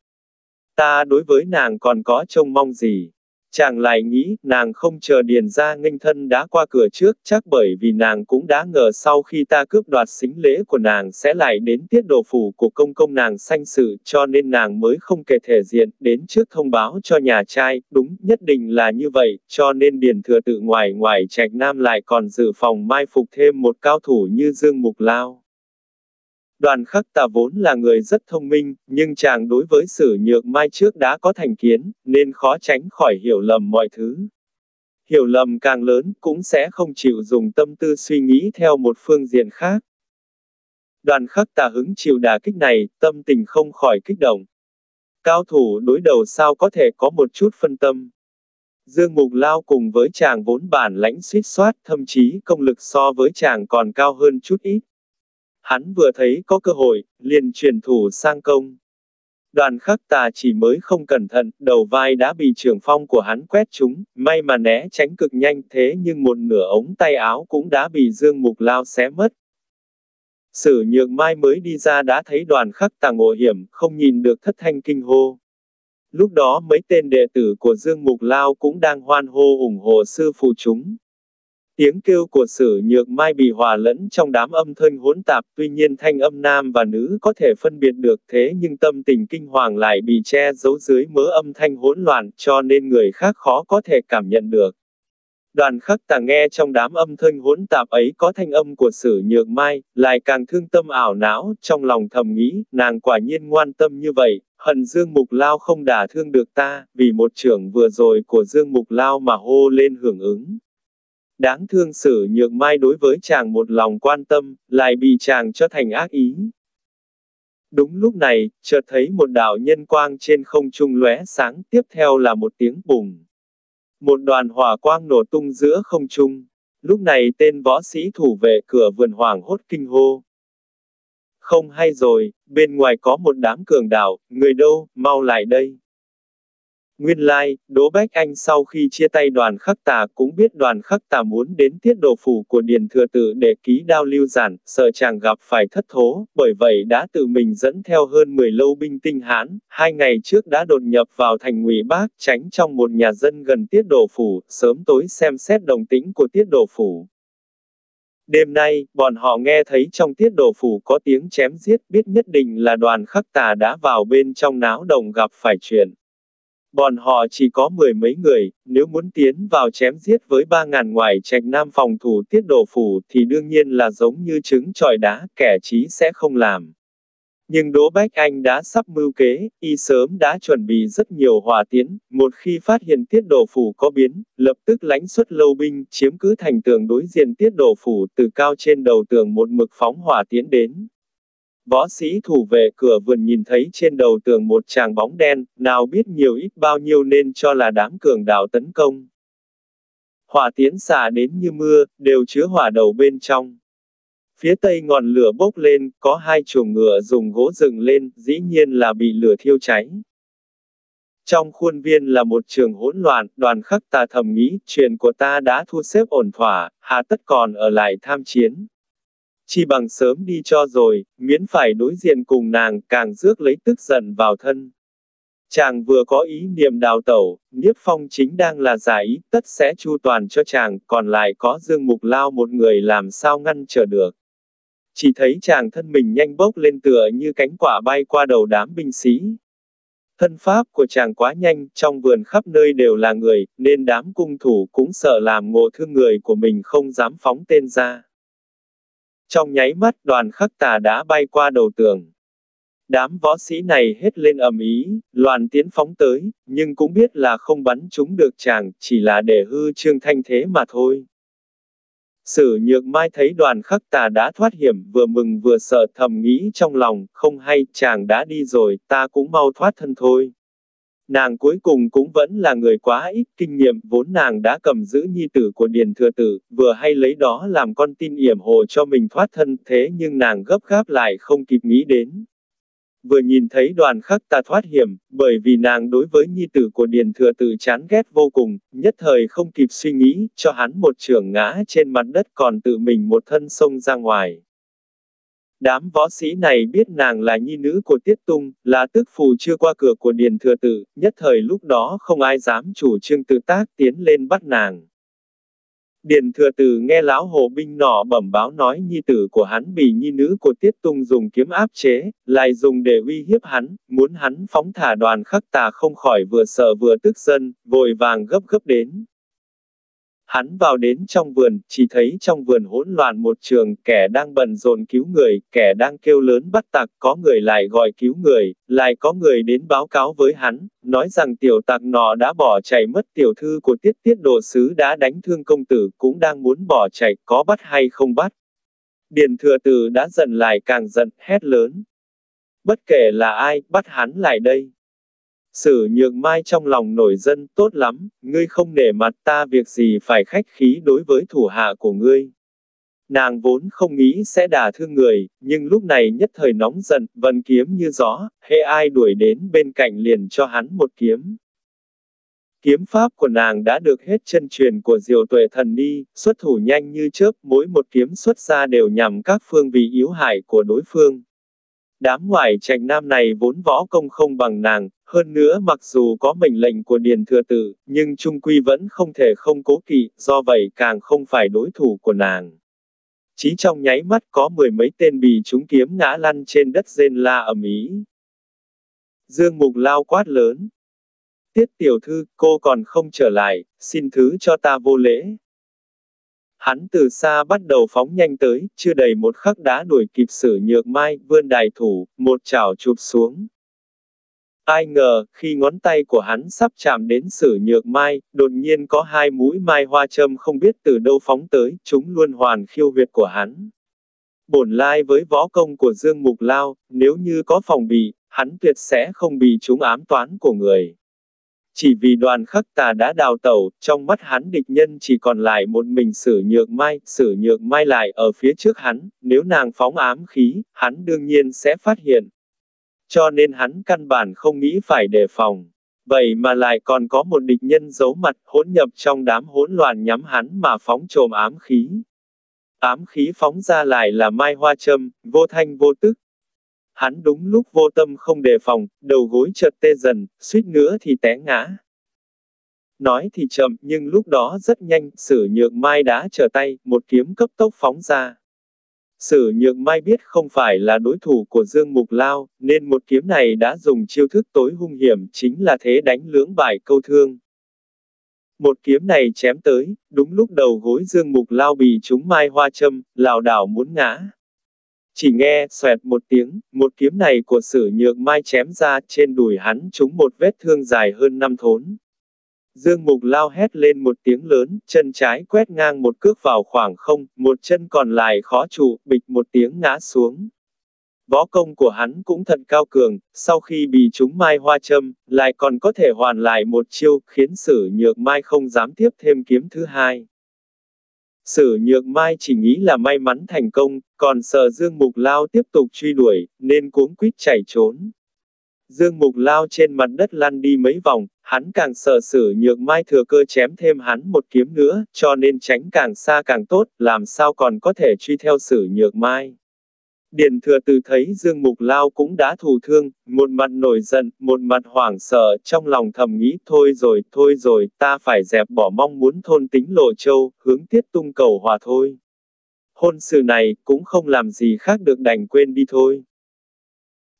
Ta đối với nàng còn có trông mong gì? Chàng lại nghĩ, nàng không chờ Điền gia nghênh thân đã qua cửa trước, chắc bởi vì nàng cũng đã ngờ sau khi ta cướp đoạt sính lễ của nàng sẽ lại đến Tiết Độ Phủ của công công nàng sanh sự, cho nên nàng mới không kể thể diện, đến trước thông báo cho nhà trai, đúng, nhất định là như vậy, cho nên Điền Thừa Tự ngoài Trạch Nam lại còn dự phòng mai phục thêm một cao thủ như Dương Mục Lao. Đoàn Khắc Tà vốn là người rất thông minh, nhưng chàng đối với Sử Nhược Mai trước đã có thành kiến, nên khó tránh khỏi hiểu lầm mọi thứ. Hiểu lầm càng lớn, cũng sẽ không chịu dùng tâm tư suy nghĩ theo một phương diện khác. Đoàn Khắc Tà hứng chịu đả kích này, tâm tình không khỏi kích động. Cao thủ đối đầu sao có thể có một chút phân tâm. Dương Mục Lao cùng với chàng vốn bản lãnh suýt soát, thậm chí công lực so với chàng còn cao hơn chút ít. Hắn vừa thấy có cơ hội, liền truyền thủ sang công. Đoàn Khắc Tà chỉ mới không cẩn thận, đầu vai đã bị trường phong của hắn quét trúng, may mà né tránh cực nhanh, thế nhưng một nửa ống tay áo cũng đã bị Dương Mục Lao xé mất. Sử Nhược Mai mới đi ra đã thấy Đoàn Khắc Tà ngộ hiểm, không nhìn được thất thanh kinh hô. Lúc đó mấy tên đệ tử của Dương Mục Lao cũng đang hoan hô ủng hộ sư phụ chúng. Tiếng kêu của Sử Nhược Mai bị hòa lẫn trong đám âm thanh hỗn tạp, tuy nhiên thanh âm nam và nữ có thể phân biệt được, thế nhưng tâm tình kinh hoàng lại bị che giấu dưới mớ âm thanh hỗn loạn, cho nên người khác khó có thể cảm nhận được. Đoàn Khắc Tà nghe trong đám âm thanh hỗn tạp ấy có thanh âm của Sử Nhược Mai, lại càng thương tâm ảo não, trong lòng thầm nghĩ, nàng quả nhiên ngoan tâm như vậy, hận Dương Mục Lao không đả thương được ta, vì một chưởng vừa rồi của Dương Mục Lao mà hô lên hưởng ứng. Đáng thương Sử Nhược Mai đối với chàng một lòng quan tâm, lại bị chàng cho thành ác ý. Đúng lúc này, chợt thấy một đạo nhân quang trên không trung lóe sáng, tiếp theo là một tiếng bùng. Một đoàn hỏa quang nổ tung giữa không trung. Lúc này tên võ sĩ thủ vệ cửa vườn hoảng hốt kinh hô. Không hay rồi, bên ngoài có một đám cường đạo, người đâu, mau lại đây. Nguyên lai, Đỗ Bách Anh sau khi chia tay Đoàn Khắc Tà cũng biết Đoàn Khắc Tà muốn đến Tiết Độ Phủ của Điền Thừa Tự để ký đao lưu giản, sợ chàng gặp phải thất thố, bởi vậy đã tự mình dẫn theo hơn 10 lâu binh tinh hãn, 2 ngày trước đã đột nhập vào thành Ngụy Bác, tránh trong một nhà dân gần Tiết Độ Phủ, sớm tối xem xét động tĩnh của Tiết Độ Phủ. Đêm nay, bọn họ nghe thấy trong Tiết Độ Phủ có tiếng chém giết, biết nhất định là Đoàn Khắc Tà đã vào bên trong náo động gặp phải chuyện. Bọn họ chỉ có 10 mấy người, nếu muốn tiến vào chém giết với 3000 ngoài Trạch Nam phòng thủ Tiết Độ Phủ thì đương nhiên là giống như trứng chọi đá, kẻ trí sẽ không làm. Nhưng Đỗ Bách Anh đã sắp mưu kế, y sớm đã chuẩn bị rất nhiều hỏa tiễn, một khi phát hiện Tiết Độ Phủ có biến, lập tức lãnh xuất lâu binh, chiếm cứ thành tường đối diện Tiết Độ Phủ, từ cao trên đầu tường một mực phóng hỏa tiễn đến. Võ sĩ thủ vệ cửa vườn nhìn thấy trên đầu tường một chàng bóng đen, nào biết nhiều ít bao nhiêu nên cho là đám cường đạo tấn công. Hỏa tiễn xả đến như mưa, đều chứa hỏa đầu bên trong. Phía tây ngọn lửa bốc lên, có 2 chuồng ngựa dùng gỗ dựng lên, dĩ nhiên là bị lửa thiêu cháy. Trong khuôn viên là một trường hỗn loạn, Đoàn Khắc Tà thầm nghĩ, chuyện của ta đã thu xếp ổn thỏa, hà tất còn ở lại tham chiến. Chi bằng sớm đi cho rồi, miễn phải đối diện cùng nàng, càng rước lấy tức giận vào thân. Chàng vừa có ý niệm đào tẩu, Niếp Phong chính đang là giả ý, tất sẽ chu toàn cho chàng, còn lại có Dương Mục Lao một người làm sao ngăn trở được. Chỉ thấy chàng thân mình nhanh bốc lên tựa như cánh quả bay qua đầu đám binh sĩ. Thân pháp của chàng quá nhanh, trong vườn khắp nơi đều là người, nên đám cung thủ cũng sợ làm ngộ thương người của mình không dám phóng tên ra. Trong nháy mắt Đoàn Khắc Tà đã bay qua đầu tường. Đám võ sĩ này hét lên ầm ĩ, loạn tiến phóng tới, nhưng cũng biết là không bắn trúng được chàng, chỉ là để hư trương thanh thế mà thôi. Sử Nhược Mai thấy Đoàn Khắc Tà đã thoát hiểm, vừa mừng vừa sợ, thầm nghĩ trong lòng, không hay, chàng đã đi rồi, ta cũng mau thoát thân thôi. Nàng cuối cùng cũng vẫn là người quá ít kinh nghiệm, vốn nàng đã cầm giữ nhi tử của Điền Thừa Tự, vừa hay lấy đó làm con tin yểm hộ cho mình thoát thân, thế nhưng nàng gấp gáp lại không kịp nghĩ đến. Vừa nhìn thấy Đoàn Khắc Tà thoát hiểm, bởi vì nàng đối với nhi tử của Điền Thừa Tự chán ghét vô cùng, nhất thời không kịp suy nghĩ, cho hắn một chưởng ngã trên mặt đất còn tự mình một thân xông ra ngoài. Đám võ sĩ này biết nàng là nhi nữ của Tiết Tung, là tức phù chưa qua cửa của Điền Thừa Tử, nhất thời lúc đó không ai dám chủ trương tự tác tiến lên bắt nàng. Điền Thừa Tử nghe lão hồ binh nọ bẩm báo nói nhi tử của hắn bị nhi nữ của Tiết Tung dùng kiếm áp chế, lại dùng để uy hiếp hắn, muốn hắn phóng thả Đoàn Khắc Tà, không khỏi vừa sợ vừa tức giận, vội vàng gấp đến. Hắn vào đến trong vườn, chỉ thấy trong vườn hỗn loạn một trường, kẻ đang bận rộn cứu người, kẻ đang kêu lớn bắt tặc, có người lại gọi cứu người, lại có người đến báo cáo với hắn, nói rằng tiểu tặc nọ đã bỏ chạy mất, tiểu thư của tiết đồ sứ đã đánh thương công tử, cũng đang muốn bỏ chạy, có bắt hay không bắt. Điền Thừa Tử đã giận lại càng giận, hét lớn. Bất kể là ai, bắt hắn lại đây. Sử Nhược Mai trong lòng nổi dân, tốt lắm, ngươi không nể mặt ta, việc gì phải khách khí đối với thủ hạ của ngươi. Nàng vốn không nghĩ sẽ đả thương người, nhưng lúc này nhất thời nóng giận, vần kiếm như gió, hễ ai đuổi đến bên cạnh liền cho hắn một kiếm. Kiếm pháp của nàng đã được hết chân truyền của Diệu Tuệ Thần Ni, xuất thủ nhanh như chớp, mỗi một kiếm xuất ra đều nhằm các phương vị yếu hại của đối phương. Đám ngoài trạch nam này vốn võ công không bằng nàng, hơn nữa mặc dù có mệnh lệnh của Điền Thừa Tử, nhưng chung quy vẫn không thể không cố kỵ, do vậy càng không phải đối thủ của nàng. Chỉ trong nháy mắt có mười mấy tên bị trúng kiếm ngã lăn trên đất, rên la ầm ĩ. Dương Mục lao quát lớn. Tiết tiểu thư, cô còn không trở lại, xin thứ cho ta vô lễ. Hắn từ xa bắt đầu phóng nhanh tới, chưa đầy một khắc đã đuổi kịp Sử Nhược Mai, vươn đại thủ, một chảo chụp xuống. Ai ngờ, khi ngón tay của hắn sắp chạm đến Sử Nhược Mai, đột nhiên có hai mũi mai hoa châm không biết từ đâu phóng tới, chúng luôn hoàn khiêu huyệt của hắn. Bổn lai với võ công của Dương Mục Lao, nếu như có phòng bị, hắn tuyệt sẽ không bị chúng ám toán của người. Chỉ vì Đoàn Khắc Tà đã đào tẩu, trong mắt hắn địch nhân chỉ còn lại một mình Sử Nhược Mai, Sử Nhược Mai lại ở phía trước hắn, nếu nàng phóng ám khí, hắn đương nhiên sẽ phát hiện. Cho nên hắn căn bản không nghĩ phải đề phòng. Vậy mà lại còn có một địch nhân giấu mặt, hỗn nhập trong đám hỗn loạn nhắm hắn mà phóng trồm ám khí. Ám khí phóng ra lại là mai hoa châm, vô thanh vô tức. Hắn đúng lúc vô tâm không đề phòng, đầu gối chợt tê dần, suýt nữa thì té ngã. Nói thì chậm, nhưng lúc đó rất nhanh, Sử Nhược Mai đã trở tay, một kiếm cấp tốc phóng ra. Sử Nhược Mai biết không phải là đối thủ của Dương Mục Lao, nên một kiếm này đã dùng chiêu thức tối hung hiểm, chính là thế đánh lưỡng bại câu thương. Một kiếm này chém tới, đúng lúc đầu gối Dương Mục Lao bị trúng mai hoa châm, lảo đảo muốn ngã. Chỉ nghe xoẹt một tiếng, một kiếm này của Sử Nhược Mai chém ra, trên đùi hắn trúng một vết thương dài hơn 5 thốn. Dương Mục Lao hét lên một tiếng lớn, chân trái quét ngang một cước vào khoảng không, một chân còn lại khó trụ, bịch một tiếng ngã xuống. Võ công của hắn cũng thật cao cường, sau khi bị trúng mai hoa châm, lại còn có thể hoàn lại một chiêu, khiến Sử Nhược Mai không dám tiếp thêm kiếm thứ hai. Sử Nhược Mai chỉ nghĩ là may mắn thành công, còn sợ Dương Mục Lao tiếp tục truy đuổi, nên cuống quýt chạy trốn. Dương Mục Lao trên mặt đất lăn đi mấy vòng, hắn càng sợ Sử Nhược Mai thừa cơ chém thêm hắn một kiếm nữa, cho nên tránh càng xa càng tốt, làm sao còn có thể truy theo Sử Nhược Mai. Điền Thừa Tử thấy Dương Mục Lao cũng đã thụ thương, một mặt nổi giận, một mặt hoảng sợ, trong lòng thầm nghĩ thôi rồi, ta phải dẹp bỏ mong muốn thôn Tính Lộ Châu, hướng Tiết Tung cầu hòa thôi. Hôn sự này cũng không làm gì khác được, đành quên đi thôi.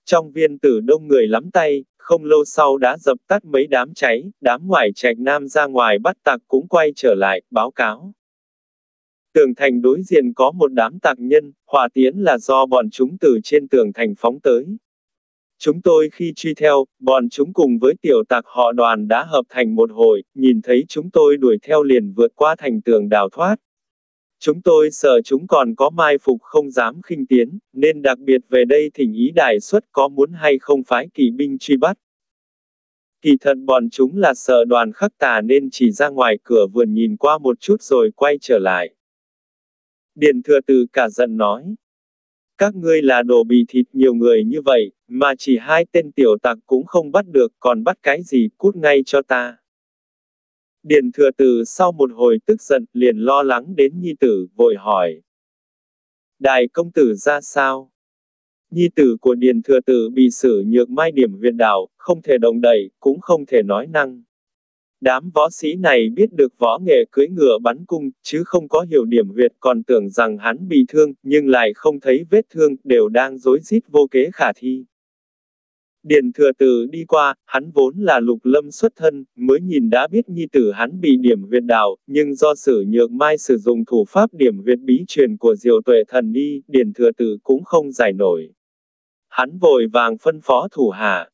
Trong viên tử đông người lắm tay, không lâu sau đã dập tắt mấy đám cháy, đám ngoài trạch nam ra ngoài bắt tặc cũng quay trở lại, báo cáo. Tường thành đối diện có một đám tặc nhân, hỏa tiễn là do bọn chúng từ trên tường thành phóng tới. Chúng tôi khi truy theo, bọn chúng cùng với tiểu tặc họ Đoàn đã hợp thành một hội, nhìn thấy chúng tôi đuổi theo liền vượt qua thành tường đào thoát. Chúng tôi sợ chúng còn có mai phục không dám khinh tiến, nên đặc biệt về đây thỉnh ý đại suất, có muốn hay không phái kỵ binh truy bắt. Kỳ thật bọn chúng là sợ Đoàn Khắc Tà nên chỉ ra ngoài cửa vườn nhìn qua một chút rồi quay trở lại. Điền Thừa Tử cả giận nói. Các ngươi là đồ bì thịt, nhiều người như vậy, mà chỉ 2 tên tiểu tặc cũng không bắt được, còn bắt cái gì, cút ngay cho ta. Điền Thừa Tử sau một hồi tức giận, liền lo lắng đến nhi tử, vội hỏi. Đại công tử ra sao? Nhi tử của Điền Thừa Tử bị Sử Nhược Mai điểm huyệt đạo, không thể động đậy, cũng không thể nói năng. Đám võ sĩ này biết được võ nghệ cưỡi ngựa bắn cung, chứ không có hiểu điểm huyệt, còn tưởng rằng hắn bị thương, nhưng lại không thấy vết thương, đều đang rối rít vô kế khả thi. Điền Thừa Tử đi qua, hắn vốn là Lục Lâm xuất thân, mới nhìn đã biết nhi tử hắn bị điểm huyệt đạo, nhưng do Sử Nhược Mai sử dụng thủ pháp điểm huyệt bí truyền của Diệu Tuệ Thần Ni, Điền Thừa Tử cũng không giải nổi. Hắn vội vàng phân phó thủ hạ.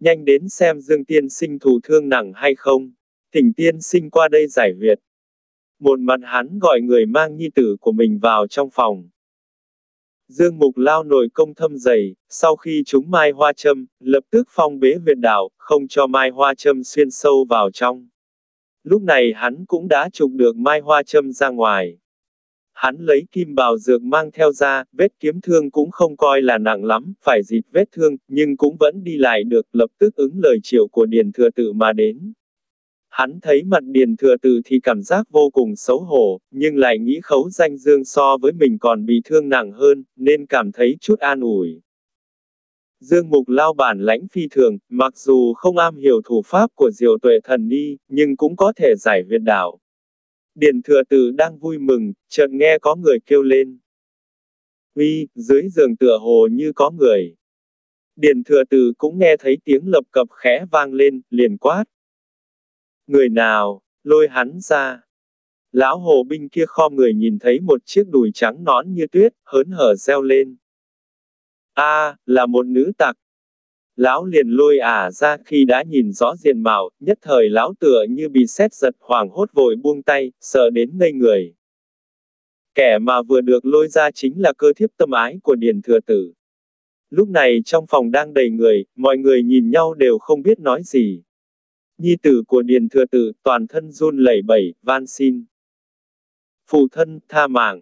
Nhanh đến xem Dương tiên sinh thụ thương nặng hay không, thỉnh tiên sinh qua đây giải huyệt. Một mặt hắn gọi người mang nhi tử của mình vào trong phòng. Dương Mục lao nội công thâm dày, sau khi trúng mai hoa châm, lập tức phong bế huyệt đạo, không cho mai hoa châm xuyên sâu vào trong. Lúc này hắn cũng đã trục được mai hoa châm ra ngoài. Hắn lấy kim bào dược mang theo ra, vết kiếm thương cũng không coi là nặng lắm, phải dịt vết thương, nhưng cũng vẫn đi lại được, lập tức ứng lời triệu của Điền Thừa Tử mà đến. Hắn thấy mặt Điền Thừa Tử thì cảm giác vô cùng xấu hổ, nhưng lại nghĩ Khấu Danh Dương so với mình còn bị thương nặng hơn, nên cảm thấy chút an ủi. Dương Mục lao bản lãnh phi thường, mặc dù không am hiểu thủ pháp của Diệu Tuệ Thần Ni, nhưng cũng có thể giải huyệt đạo. Điền Thừa Tử đang vui mừng, chợt nghe có người kêu lên. Uy, dưới giường tựa hồ như có người. Điền Thừa Tử cũng nghe thấy tiếng lập cập khẽ vang lên, liền quát. Người nào, lôi hắn ra. Lão hồ binh kia khom người nhìn thấy một chiếc đùi trắng nõn như tuyết, hớn hở reo lên. A, là một nữ tặc. Lão liền lôi ả ra, khi đã nhìn rõ diện mạo, nhất thời lão tựa như bị sét giật, hoảng hốt vội buông tay, sợ đến ngây người. Kẻ mà vừa được lôi ra chính là Cơ Thiếp tâm ái của Điền Thừa Tử. Lúc này trong phòng đang đầy người, mọi người nhìn nhau đều không biết nói gì. Nhi tử của Điền Thừa Tử toàn thân run lẩy bẩy, van xin. Phụ thân, tha mạng.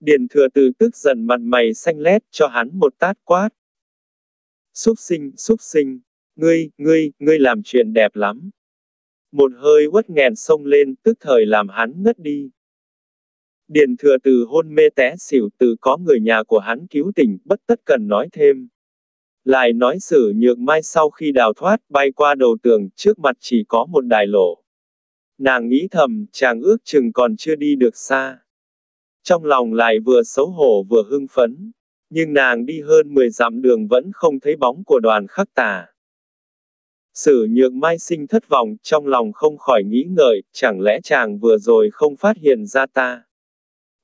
Điền Thừa Tử tức giận mặt mày xanh lét, cho hắn một tát quát. Xúc sinh, ngươi làm chuyện đẹp lắm. Một hơi uất nghẹn xông lên, tức thời làm hắn ngất đi. Điền Thừa Tử hôn mê té xỉu, từ có người nhà của hắn cứu tỉnh, bất tất cần nói thêm. Lại nói Sử Nhược Mai sau khi đào thoát, bay qua đầu tường, trước mặt chỉ có một đại lộ. Nàng nghĩ thầm, chàng ước chừng còn chưa đi được xa. Trong lòng lại vừa xấu hổ vừa hưng phấn. Nhưng nàng đi hơn 10 dặm đường vẫn không thấy bóng của Đoàn Khắc Tà. Sử Nhược Mai sinh thất vọng, trong lòng không khỏi nghĩ ngợi, chẳng lẽ chàng vừa rồi không phát hiện ra ta?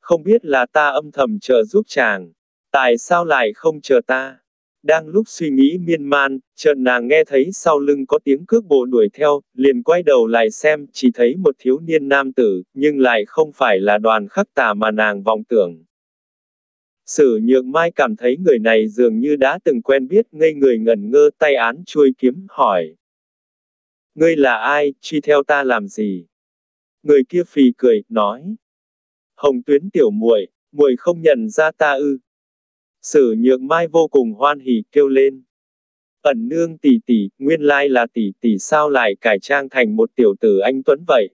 Không biết là ta âm thầm chờ giúp chàng, tại sao lại không chờ ta? Đang lúc suy nghĩ miên man, chợt nàng nghe thấy sau lưng có tiếng cước bộ đuổi theo, liền quay đầu lại xem, chỉ thấy một thiếu niên nam tử, nhưng lại không phải là Đoàn Khắc Tà mà nàng vọng tưởng. Sử Nhược Mai cảm thấy người này dường như đã từng quen biết, ngây người ngẩn ngơ, tay án chuôi kiếm, hỏi. Ngươi là ai, truy theo ta làm gì? Người kia phì cười, nói. Hồng Tuyến tiểu muội, muội không nhận ra ta ư? Sử Nhược Mai vô cùng hoan hỉ kêu lên. Ẩn nương tỷ tỷ, nguyên lai là tỷ tỷ, sao lại cải trang thành một tiểu tử anh tuấn vậy?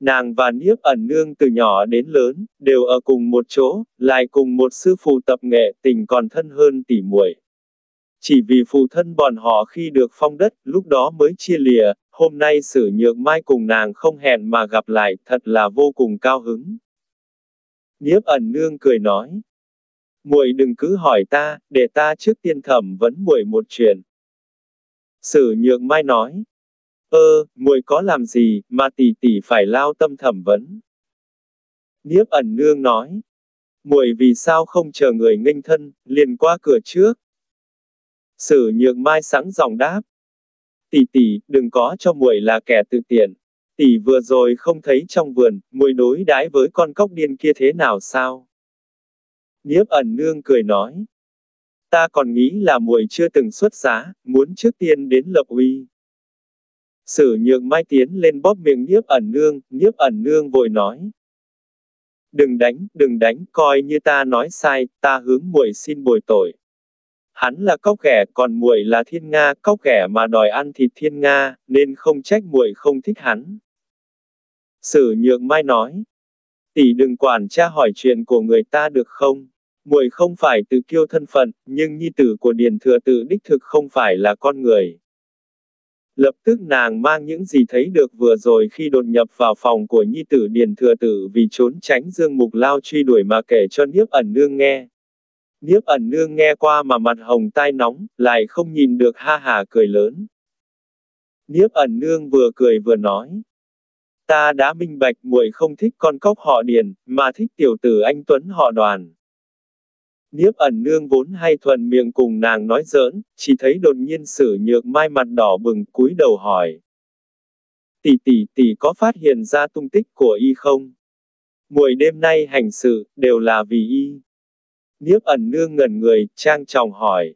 Nàng và Niếp Ẩn nương từ nhỏ đến lớn, đều ở cùng một chỗ, lại cùng một sư phụ tập nghệ, tình còn thân hơn tỷ muội. Chỉ vì phụ thân bọn họ khi được phong đất, lúc đó mới chia lìa, hôm nay Sử Nhược Mai cùng nàng không hẹn mà gặp lại, thật là vô cùng cao hứng. Niếp Ẩn nương cười nói. Muội đừng cứ hỏi ta, để ta trước tiên thẩm vấn muội một chuyện. Sử Nhược Mai nói. Muội có làm gì mà tỷ tỷ phải lao tâm thẩm vấn? Niếp Ẩn nương nói. Muội vì sao không chờ người nghênh thân, liền qua cửa trước? Sử Nhược Mai sẵn giọng đáp. Tỷ tỷ, đừng có cho muội là kẻ tự tiện. Tỷ vừa rồi không thấy trong vườn, muội đối đãi với con cóc điên kia thế nào sao? Niếp Ẩn nương cười nói. Ta còn nghĩ là muội chưa từng xuất giá, muốn trước tiên đến lập uy. Sử Nhược Mai tiến lên bóp miệng Niếp Ẩn nương, Niếp Ẩn nương vội nói. Đừng đánh, coi như ta nói sai, ta hướng muội xin bồi tội. Hắn là cóc ghẻ, còn muội là thiên nga, cóc ghẻ mà đòi ăn thịt thiên nga, nên không trách muội không thích hắn. Sử Nhược Mai nói. Tỷ đừng quản tra hỏi chuyện của người ta được không? Muội không phải tự kiêu thân phận, nhưng nhi tử của Điền Thừa Tự đích thực không phải là con người. Lập tức nàng mang những gì thấy được vừa rồi khi đột nhập vào phòng của nhi tử Điền Thừa Tự vì trốn tránh Dương Mục Lao truy đuổi mà kể cho Niếp Ẩn Nương nghe. Niếp Ẩn Nương nghe qua mà mặt hồng tai nóng, lại không nhìn được ha hả cười lớn. Niếp Ẩn Nương vừa cười vừa nói. Ta đã minh bạch, muội không thích con cóc họ Điền, mà thích tiểu tử anh Tuấn họ Đoàn. Niếp Ẩn Nương vốn hay thuận miệng cùng nàng nói giỡn, chỉ thấy đột nhiên Sử Nhược Mai mặt đỏ bừng cúi đầu hỏi. Tỷ có phát hiện ra tung tích của y không? Muội đêm nay hành sự, đều là vì y. Niếp Ẩn Nương ngẩn người, trang trọng hỏi.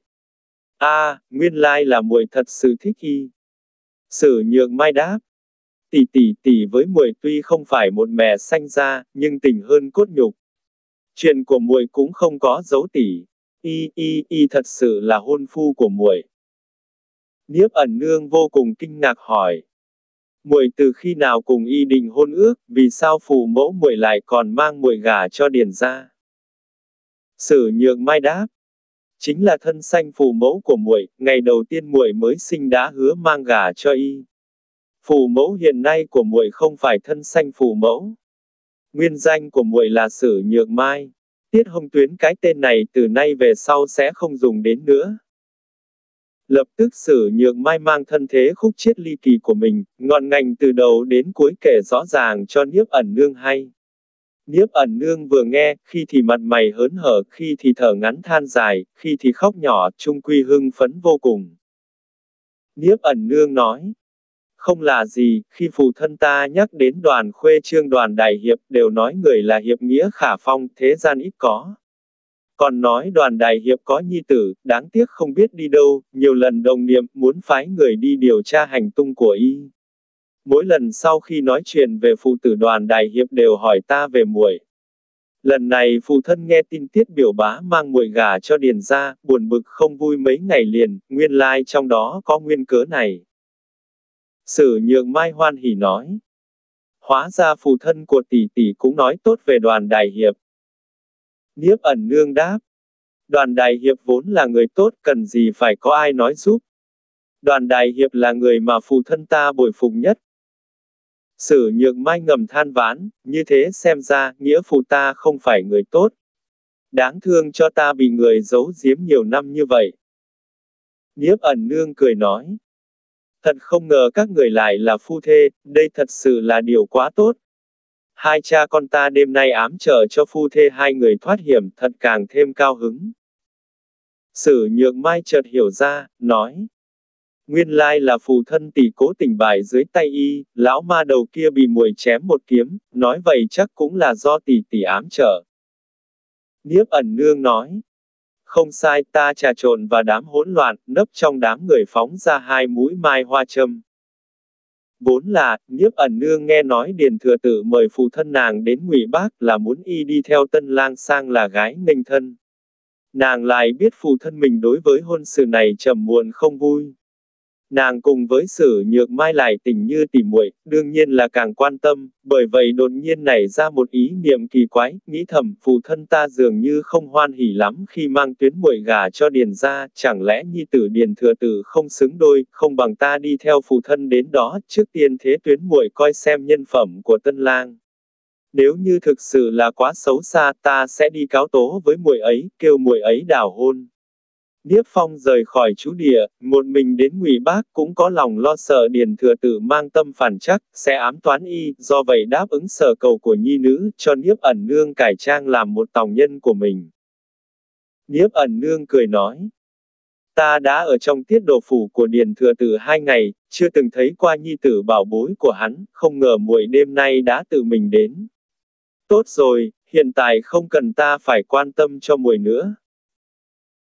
Nguyên lai là muội thật sự thích y. Sử Nhược Mai đáp. Tỷ với muội tuy không phải một mẹ sanh ra, nhưng tình hơn cốt nhục. Chuyện của muội cũng không có giấu tỷ, y thật sự là hôn phu của muội. Niếp Ẩn Nương vô cùng kinh ngạc hỏi. Muội từ khi nào cùng y định hôn ước, vì sao phụ mẫu muội lại còn mang muội gả cho Điền gia? Sử Nhược Mai đáp. Chính là thân sanh phụ mẫu của muội, ngày đầu tiên muội mới sinh đã hứa mang gả cho y. Phụ mẫu hiện nay của muội không phải thân sanh phụ mẫu. Nguyên danh của muội là Sử Nhược Mai. Tiết Hồng Tuyến cái tên này từ nay về sau sẽ không dùng đến nữa. Lập tức Sử Nhược Mai mang thân thế khúc chiết ly kỳ của mình, ngọn ngành từ đầu đến cuối kể rõ ràng cho Niếp Ẩn Nương hay. Niếp Ẩn Nương vừa nghe, khi thì mặt mày hớn hở, khi thì thở ngắn than dài, khi thì khóc nhỏ, chung quy hưng phấn vô cùng. Niếp Ẩn Nương nói. Không là gì, khi phụ thân ta nhắc đến Đoàn Khuê Trương, Đoàn Đại Hiệp đều nói người là hiệp nghĩa khả phong, thế gian ít có. Còn nói Đoàn Đại Hiệp có nhi tử, đáng tiếc không biết đi đâu, nhiều lần đồng niệm muốn phái người đi điều tra hành tung của y. Mỗi lần sau khi nói chuyện về phụ tử Đoàn Đại Hiệp đều hỏi ta về muội. Lần này phụ thân nghe tin Tiết biểu bá mang muội gả cho Điền gia, buồn bực không vui mấy ngày liền, nguyên lai trong đó có nguyên cớ này. Sử Nhược Mai hoan hỉ nói. Hóa ra phụ thân của tỷ cũng nói tốt về Đoàn Đại Hiệp. Niếp Ẩn Nương đáp. Đoàn Đại Hiệp vốn là người tốt, cần gì phải có ai nói giúp. Đoàn Đại Hiệp là người mà phụ thân ta bội phục nhất. Sử Nhược Mai ngầm than vãn, như thế xem ra nghĩa phụ ta không phải người tốt. Đáng thương cho ta bị người giấu giếm nhiều năm như vậy. Niếp Ẩn Nương cười nói. Thật không ngờ các người lại là phu thê, đây thật sự là điều quá tốt. Hai cha con ta đêm nay ám trợ cho phu thê hai người thoát hiểm, thật càng thêm cao hứng. Sử Nhược Mai chợt hiểu ra, nói. Nguyên lai là phụ thân tỷ cố tình bại dưới tay y, lão ma đầu kia bị muội chém một kiếm, nói vậy chắc cũng là do tỷ ám trợ. Niếp Ẩn Nương nói. Không sai, ta trà trộn và đám hỗn loạn, nấp trong đám người phóng ra hai mũi mai hoa châm. Vốn là, Niếp Ẩn Nương nghe nói Điền Thừa Tự mời phụ thân nàng đến Ngụy Bác là muốn y đi theo Tân Lang sang là gái nghênh thân. Nàng lại biết phụ thân mình đối với hôn sự này trầm muộn không vui. Nàng cùng với Sử Nhược Mai lại tình như tỉ muội, đương nhiên là càng quan tâm, bởi vậy đột nhiên nảy ra một ý niệm kỳ quái, nghĩ thầm phụ thân ta dường như không hoan hỉ lắm khi mang Tuyến muội gả cho Điền gia, chẳng lẽ nhi tử Điền Thừa Tự không xứng đôi, không bằng ta đi theo phụ thân đến đó, trước tiên thế Tuyến muội coi xem nhân phẩm của Tân Lang. Nếu như thực sự là quá xấu xa, ta sẽ đi cáo tố với muội ấy, kêu muội ấy đảo hôn. Niếp Phong rời khỏi chú địa, một mình đến Ngụy Bác cũng có lòng lo sợ Điền Thừa Tự mang tâm phản trắc, sẽ ám toán y, do vậy đáp ứng sở cầu của nhi nữ, cho Niếp Ẩn Nương cải trang làm một tòng nhân của mình. Niếp Ẩn Nương cười nói. Ta đã ở trong tiết độ phủ của Điền Thừa Tự 2 ngày, chưa từng thấy qua nhi tử bảo bối của hắn, không ngờ muội đêm nay đã tự mình đến. Tốt rồi, hiện tại không cần ta phải quan tâm cho muội nữa.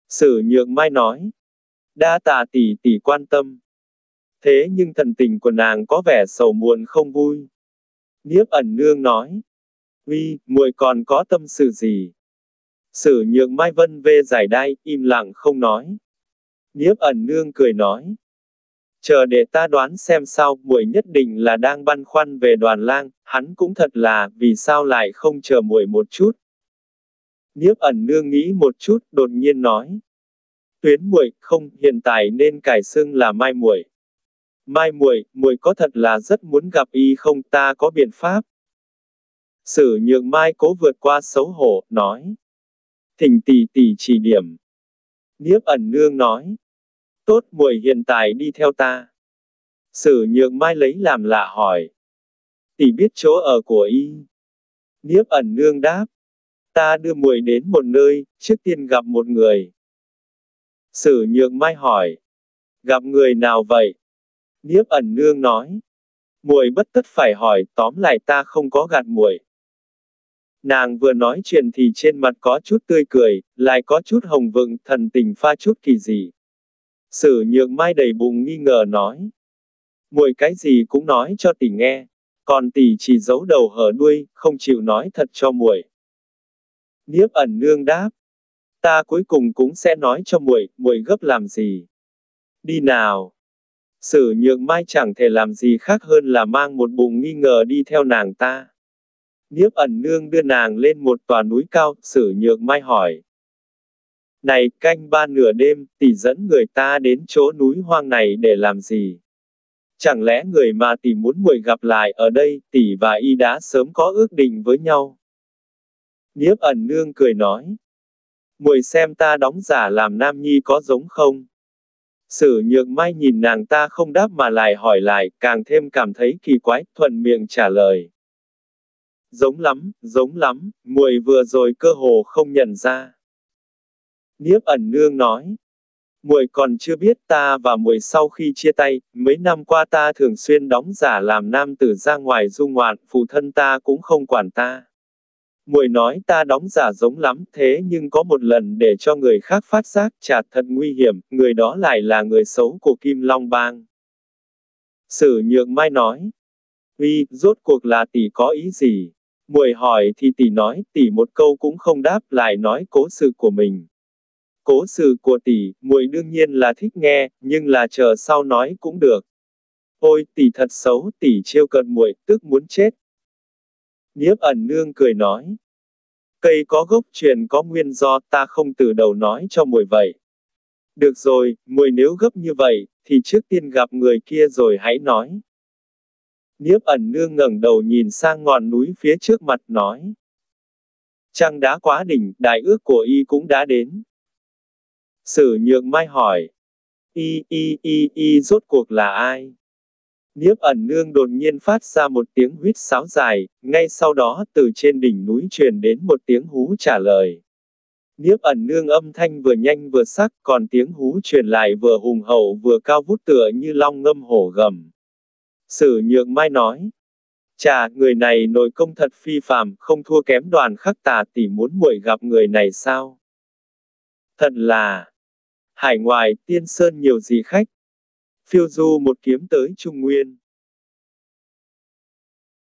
Sử Nhược Mai nói. Đa tạ tỷ quan tâm. Thế nhưng thần tình của nàng có vẻ sầu muộn không vui. Niếp Ẩn Nương nói. Uy, muội còn có tâm sự gì? Sử Nhược Mai vân vê giải đai, im lặng không nói. Niếp Ẩn Nương cười nói. Chờ để ta đoán xem sao, muội nhất định là đang băn khoăn về Đoàn Lang, hắn cũng thật là, vì sao lại không chờ muội một chút. Nhiếp Ẩn Nương nghĩ một chút, đột nhiên nói. Tuyến muội, không, hiện tại nên cải xưng là Mai muội. Mai muội, muội có thật là rất muốn gặp y không? Ta có biện pháp. Sử Nhượng Mai cố vượt qua xấu hổ, nói. Thỉnh tỷ tỷ chỉ điểm. Nhiếp Ẩn Nương nói. Tốt, muội hiện tại đi theo ta. Sử Nhượng Mai lấy làm lạ hỏi. Tỷ biết chỗ ở của y? Nhiếp Ẩn Nương đáp. Ta đưa muội đến một nơi, trước tiên gặp một người. Sử Nhượng Mai hỏi. Gặp người nào vậy? Nhiếp Ẩn Nương nói. Muội bất tất phải hỏi, tóm lại ta không có gạt muội. Nàng vừa nói chuyện thì trên mặt có chút tươi cười, lại có chút hồng vựng, thần tình pha chút kỳ dị. Sử Nhượng Mai đầy bụng nghi ngờ nói. Muội cái gì cũng nói cho tỷ nghe, còn tỷ chỉ giấu đầu hở đuôi, không chịu nói thật cho muội. Nhiếp Ẩn Nương đáp. Ta cuối cùng cũng sẽ nói cho muội, muội gấp làm gì. Đi nào. Sử Nhượng Mai chẳng thể làm gì khác hơn là mang một bụng nghi ngờ đi theo nàng ta. Nhiếp Ẩn Nương đưa nàng lên một tòa núi cao, Sử Nhượng Mai hỏi. Này, canh ba nửa đêm, tỷ dẫn người ta đến chỗ núi hoang này để làm gì? Chẳng lẽ người mà tỷ muốn muội gặp lại ở đây, tỷ và y đã sớm có ước định với nhau? Nhiếp Ẩn Nương cười nói. Muội xem ta đóng giả làm nam nhi có giống không? Sử Nhượng Mai nhìn nàng ta không đáp mà lại hỏi lại, càng thêm cảm thấy kỳ quái, thuận miệng trả lời. Giống lắm, muội vừa rồi cơ hồ không nhận ra. Nhiếp Ẩn Nương nói. Muội còn chưa biết, ta và muội sau khi chia tay, mấy năm qua ta thường xuyên đóng giả làm nam tử ra ngoài du ngoạn, phụ thân ta cũng không quản ta. Muội nói ta đóng giả giống lắm, thế nhưng có một lần để cho người khác phát giác, chả thật nguy hiểm, người đó lại là người xấu của Kim Long Bang. Sử Nhượng Mai nói. Uy, rốt cuộc là tỷ có ý gì? Muội hỏi thì tỷ nói, tỷ một câu cũng không đáp, lại nói cố sự của mình. Cố sự của tỷ, muội đương nhiên là thích nghe, nhưng là chờ sau nói cũng được. Ôi, tỷ thật xấu, tỷ trêu cợt muội, tức muốn chết. Nhiếp Ẩn Nương cười nói. Cây có gốc, chuyện có nguyên do, ta không từ đầu nói cho muội vậy. Được rồi, muội nếu gấp như vậy, thì trước tiên gặp người kia rồi hãy nói. Nhiếp Ẩn Nương ngẩng đầu nhìn sang ngọn núi phía trước mặt nói. Trăng đã quá đỉnh, đại ước của y cũng đã đến. Sử Nhượng Mai hỏi. Y rốt cuộc là ai? Nhiếp Ẩn Nương đột nhiên phát ra một tiếng huýt sáo dài, ngay sau đó từ trên đỉnh núi truyền đến một tiếng hú trả lời. Nhiếp Ẩn Nương âm thanh vừa nhanh vừa sắc, còn tiếng hú truyền lại vừa hùng hậu vừa cao vút tựa như long ngâm hổ gầm. Sử Nhượng Mai nói. Chà, người này nội công thật phi phàm, không thua kém Đoàn Khắc Tà, tỷ muốn muội gặp người này sao? Thật là hải ngoại tiên sơn nhiều dị khách, phiêu du một kiếm tới Trung Nguyên.